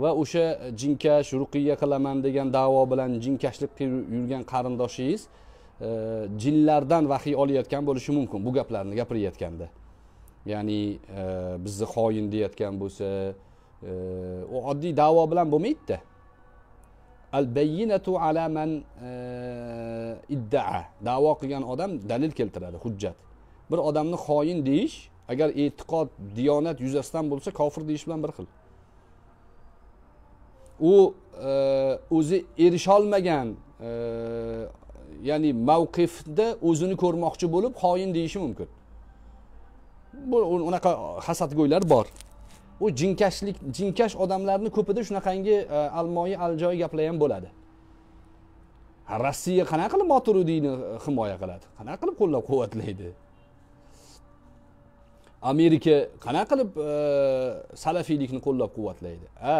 va o'sha jinkash ruqiy yakalaman degan da'vo bilan jinkashlik qilib yurgan qarindoshingiz jinlardan vahiy olayotgan bo'lishi mumkin bu gaplarni gapirayotganda. Ya'ni bizni xoin deyotgan bo'lsa, u oddiy da'vo bilan bo'lmaydi-da. Al-bayyinatu ala man idda'a. Da'vo qilgan odam dalil keltiradi, hujjat. Bir odamni xoin deyish, agar e'tiqod, diyonat yuzasidan bo'lsa, kofir deyish bilan bir xil. U o'zi erisha olmagan, ya'ni mavqifda o'zini ko'rmoqchi bo'lib xoin deyishi mumkin. Bu unaqa hasadgo'ylar bor. U jinkashlik, jinkash odamlarni ko'pida shunaqangi almoyi aljoyi gaplar ham bo'ladi. Rossiya qana qilib Maturudiyni himoya qiladi? Qana qilib qo'llab-quvvatlaydi? Amerika qana qilib salafiylikni qo'llab-quvvatlaydi? Ha,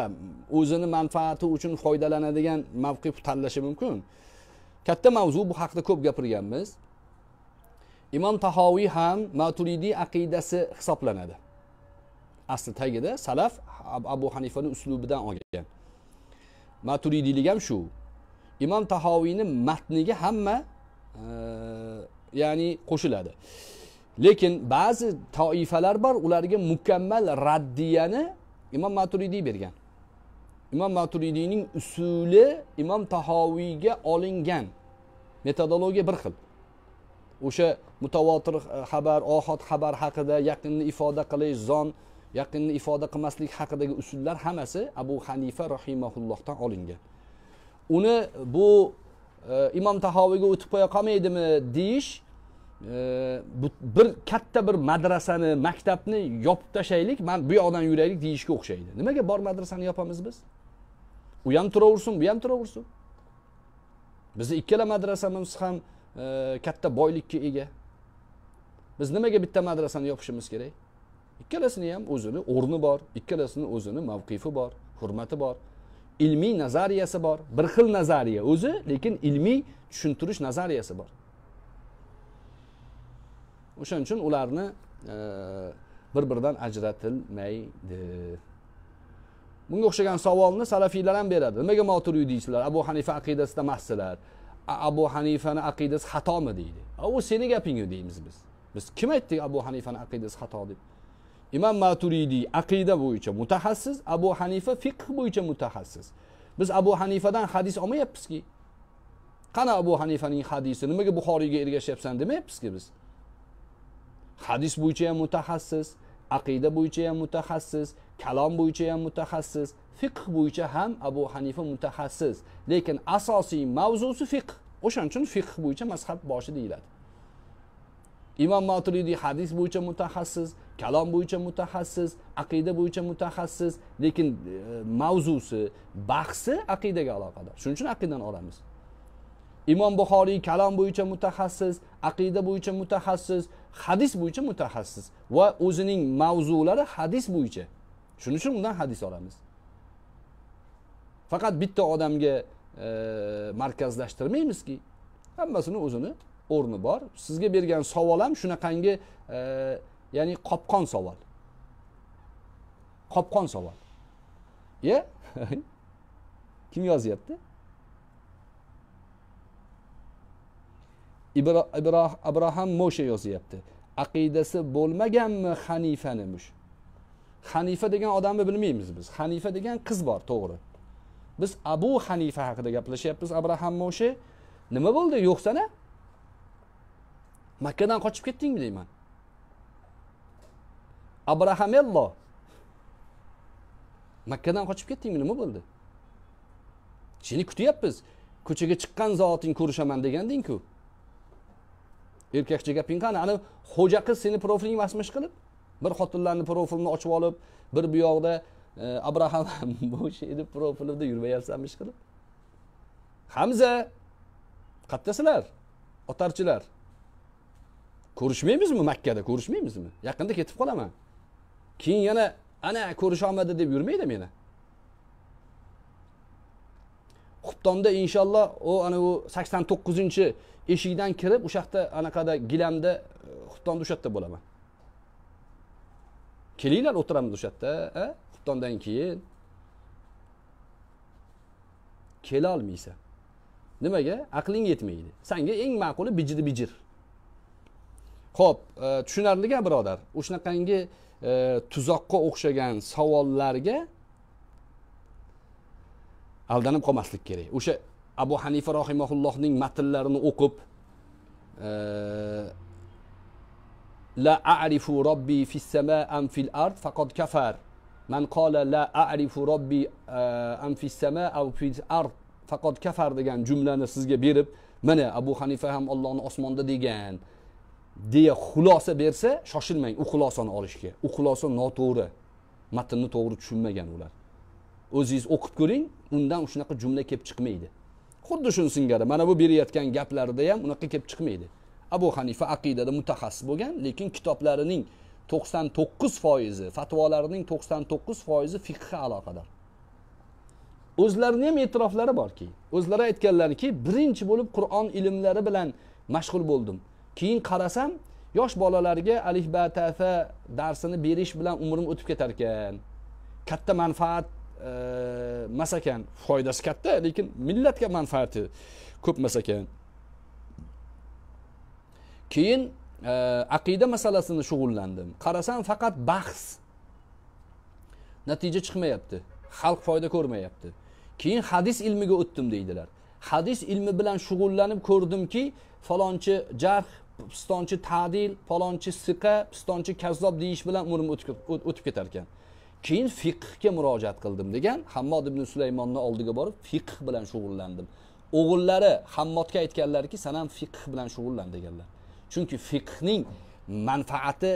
o'zini manfaati uchun foydalanadigan mavqif tanlashi mumkin. Katta mavzu, bu haqda ko'p gapirganmiz. Imom Tahoviy ham Maturidiy aqidasi hisoblanadi. Asli tagida salaf Abu Hanifaning uslubidan olgan. Maturidiylik ham shu. Imom Tahoviyning matniga hamma ya'ni qo'shiladi. Lekin bazı taifeler var, ularga mükemmel raddiyani İmam Maturidiy bergan. İmam Maturidiyning usuli İmam Tahoviyga olingan metodologiya bir xil. O'sha mutavotir xabar, ohod xabar haqida yaqinni ifoda qilish, zon yaqinni ifoda qilmaslik haqidagi usullar hammasi Abu Hanifa rahimahullohdan olingan. Uni bu e, İmam Tahoviyga o'tib qo'ya qolmaydimi deyish Ee, bu, bir katta bir madrasani, maktabni yopib tashlaylik, men bu yoqdan yuraylik deyishga o'xshaydi. Nimaga bor madrasani yopamiz biz? U ham turaversin, bu ham turaversin. Bizi ikkala madrasamiz ham e, katta boylikka ega. Biz nimaga bitta madrasani yopishimiz kerak? Ikkalasini ham o'zini o'rni bor, ikkalasini o'zini mavqifi bor, hurmati bor, ilmiy nazariyasi bor. Bir xil nazariya o'zi, lekin ilmiy tushuntirish nazariyasi bor. O'shaning uchun ularni bir-biridan ajratilmaydi. Bunga o'xshagan savolni salafiylar ham beradi. Nimaga Maturidiysizlar? Abu Hanifa aqidasida mahsilar. Abu Hanifani aqidasi xatomi deydi. O seni gapingni deymiz biz. Biz kim aytdik Abu Hanifani aqidasi xato deb? Imom Maturidiy aqida bo'yicha mutaxassis, Abu Hanifa fiqh bo'yicha mutaxassis. Biz Abu Hanifadan hadis olmayapmizki. Qani Abu Hanifaning hadisi? Nimaga Buxoriyga ergashyapsan demayapmizki biz? Hadis bo'yicha ham mutaxassis, aqida bo'yicha ham mutaxassis, kalom bo'yicha ham mutaxassis, fiqh bo'yicha ham Abu Hanifa mutaxassis. Lekin asosiy mavzusi fiqh. O'shaning uchun fiqh bo'yicha mazhab boshi deyiladi. Imom Maturidiy hadis bo'yicha mutaxassis, kalom bo'yicha mutaxassis, aqida bo'yicha mutaxassis, lekin e, mavzusi, bahsi aqidaga aloqador. Shuning uchun aqidan olamiz. Imom Buxoriy kalom bo'yicha mutaxassis, aqida bo'yicha mutaxassis, hadis bo'yicha mutaxassis va o'zining mavzulari hadis bo'yicha. Shuning uchun undan hadis olamiz. Faqat bitta odamga e, markazlashtirmaymizki, hammasini o'zini o'rni bor. Sizga bergan savol ham shunaqangi, e, ya'ni qopqon savol. Qopqon savol. Ya? Kim yozyapti? İbra, İbra, Abraham Moshe yozyapti. Aqidasi bo'lmaganmi Hanifanimush? Hanifa degan odamni bilmaymiz biz. Hanifa degan qiz bor, to'g'ri. Biz Abu Hanifa haqida gaplashyapmiz, Abraham Moshe. Nima bo'ldi, yo'qsana? Makkadan qochib ketdingmi deyman? Abraham Alloh. Makkadan qochib ketdingmi, nima bo'ldi? Seni kutyapmiz. Ko'chaga chiqqan zoting ko'rishaman deganding-ku. Erkakcha gaping qani? Ana xo'ja qiz seni profiling masmish qilib, bir xotinlarning profilini ochib olib, bir bu yoqda Abraham bo'sh edi profilida yurmayapsanmish qilib. Hamza, qattasizlar? Otarchilar. Ko'rishmaymizmi Makkada? Ko'rishmaymizmi? Yaqinda ketib qolaman. Keyin yana ana ko'risha olmadi deb yurmaydi meni. Xubtonda inshaalloh o ana u sakson to'qqizinchi eshikdan kirib, o'sha yerda anaqada gilamda xubtonda o'sha yerda bo'laman. Kelinglar o'tiramiz o'sha yerda, xubtondan keyin. kela olmaysa. Nimaga? Aqling yetmaydi. Senga eng ma'quli bijir bijir. Xo'p, tushunarlimi birodar? O'shanaqangi tuzoqqa o'xshagan savollarga aldanib qolmaslik kerak. O'sha Abu Hanifa rahimahullohning matnlarini o'qib La a'rifu robbi fis sama am fil ard faqad kafar. Man qala la a'rifu robbi am fis sama aw fil ard faqat kafar degan jumlani sizga berib, mana Abu Hanifa ham Allohni osmonda degan deya xulosa bersa, shoshilmang u xulosani olishga. U xulosa noto'g'ri. Matnni to'g'ri tushunmagan ular. O'zingiz o'qib ko'ring, undan shunaqa jumla kelib chiqmaydi. Xuddi shun singari mana bu berayotgan gaplarida ham unaqa kelib chiqmaydi. Abu Hanifa aqidada mutaxassis bo'lgan, lekin kitoblarining to'qson to'qqiz foizi, fatvolarining to'qson to'qqiz foizi fiqhga aloqador. O'zlarini ham e'tiroflari borki, o'zlari aytganlarki, birinchi bo'lib Qur'on ilmlari bilan mashg'ul bo'ldim. Keyin qarasam, yosh bolalarga alif ba ta fa darsini berish bilan umrim o'tib ketar ekan. Katta manfaat emas ekan, foydasi katta, lekin millatga manfaati ko'p emas ekan. Keyin aqida masalasini shug'ullandim. Qarasam faqat bahs. Natija chiqmayapti. Xalq foyda ko'rmayapti. Keyin hadis ilmiga o'tdim deydilar. Hadis ilmi bilan shug'ullanib ko'rdimki, falonchi jarh, pistonchi ta'dil, falonchi siqa, pistonchi kazzob deyish bilan umrim o'tib ketar ekan. Keyin fiqhga murojaat qildim degan Hammod ibn Sulaymonning oldiga borib fiqh bilan shug'ullandim. O'g'illari Hammodga aytganlarki, "Sen ham fiqh bilan shug'ullan" deganlar. Chunki fiqhning manfaati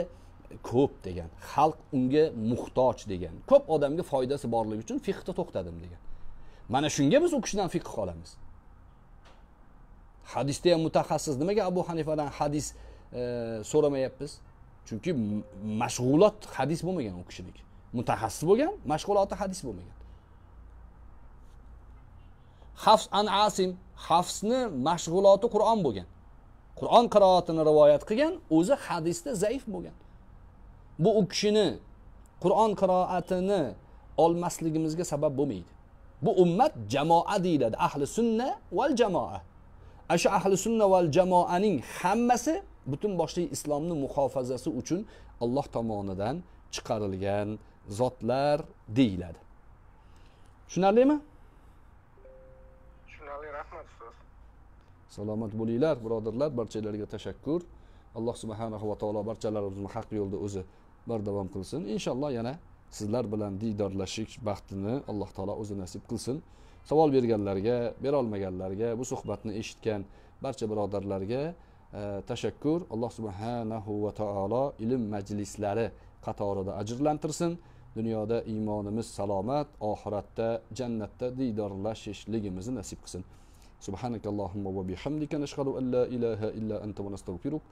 ko'p degan, xalq unga muhtoj degan, ko'p odamga foydasi borligi uchun fiqhda to'xtadim degan. Mana shunga biz u kishidan fiqh olamiz. Hadisda ham mutaxassis nimaga Abu Hanifadan hadis e, so'ramayapmiz? Chunki mashg'ulot hadis bo'lmagan u kishilik. Mutaxassis bo'lgan, mashg'uloti hadis bo'lmagan. Hafs an Asim, Hafsni mashg'uloti Qur'on bo'lgan. Qur'on qiroatini rivoyat qilgan, o'zi hadisda zaif bo'lgan. Bu u kishini Qur'on qiroatini olmasligimizga sabab bo'lmaydi. Bu ummat jamoa deyiladi, ahli sunna val jamoa. Asha ahli sunna val jamoaning hammasi butun boshli islomni muhofazasi uchun Alloh tomonidan chiqarilgan zotlar deyiladi. Tushunarlimi? Tushunarli, rahmat ustoz. Salomat bo'linglar, birodarlar, barchalarga tashakkur. Alloh subhanahu va taolo barchalarimizni haq yo'lda o'zi bardavom qilsin. İnşallah yana sizlar bilan diydorlashish baxtini Alloh taolo o'zi nasib qilsin. Savol berganlarga, bera olmaganlarga, bu suhbatni eshitgan barcha birodarlarga e, tashakkur. Alloh subhanahu va taolo ilm majlislari qatorida ajrlantirsin. Dunyoda iymonimiz salomat, oxiratda jannatda diydorlashishligimizni nasib qilsin. Subhanakallahumma va bihamdika nashhadu an la ilaha illa anta va nastag'firuk.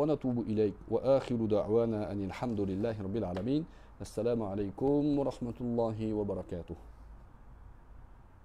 ونتوب إليك وآخر دعوانا أن الحمد لله رب العالمين. السلام عليكم ورحمة الله وبركاته.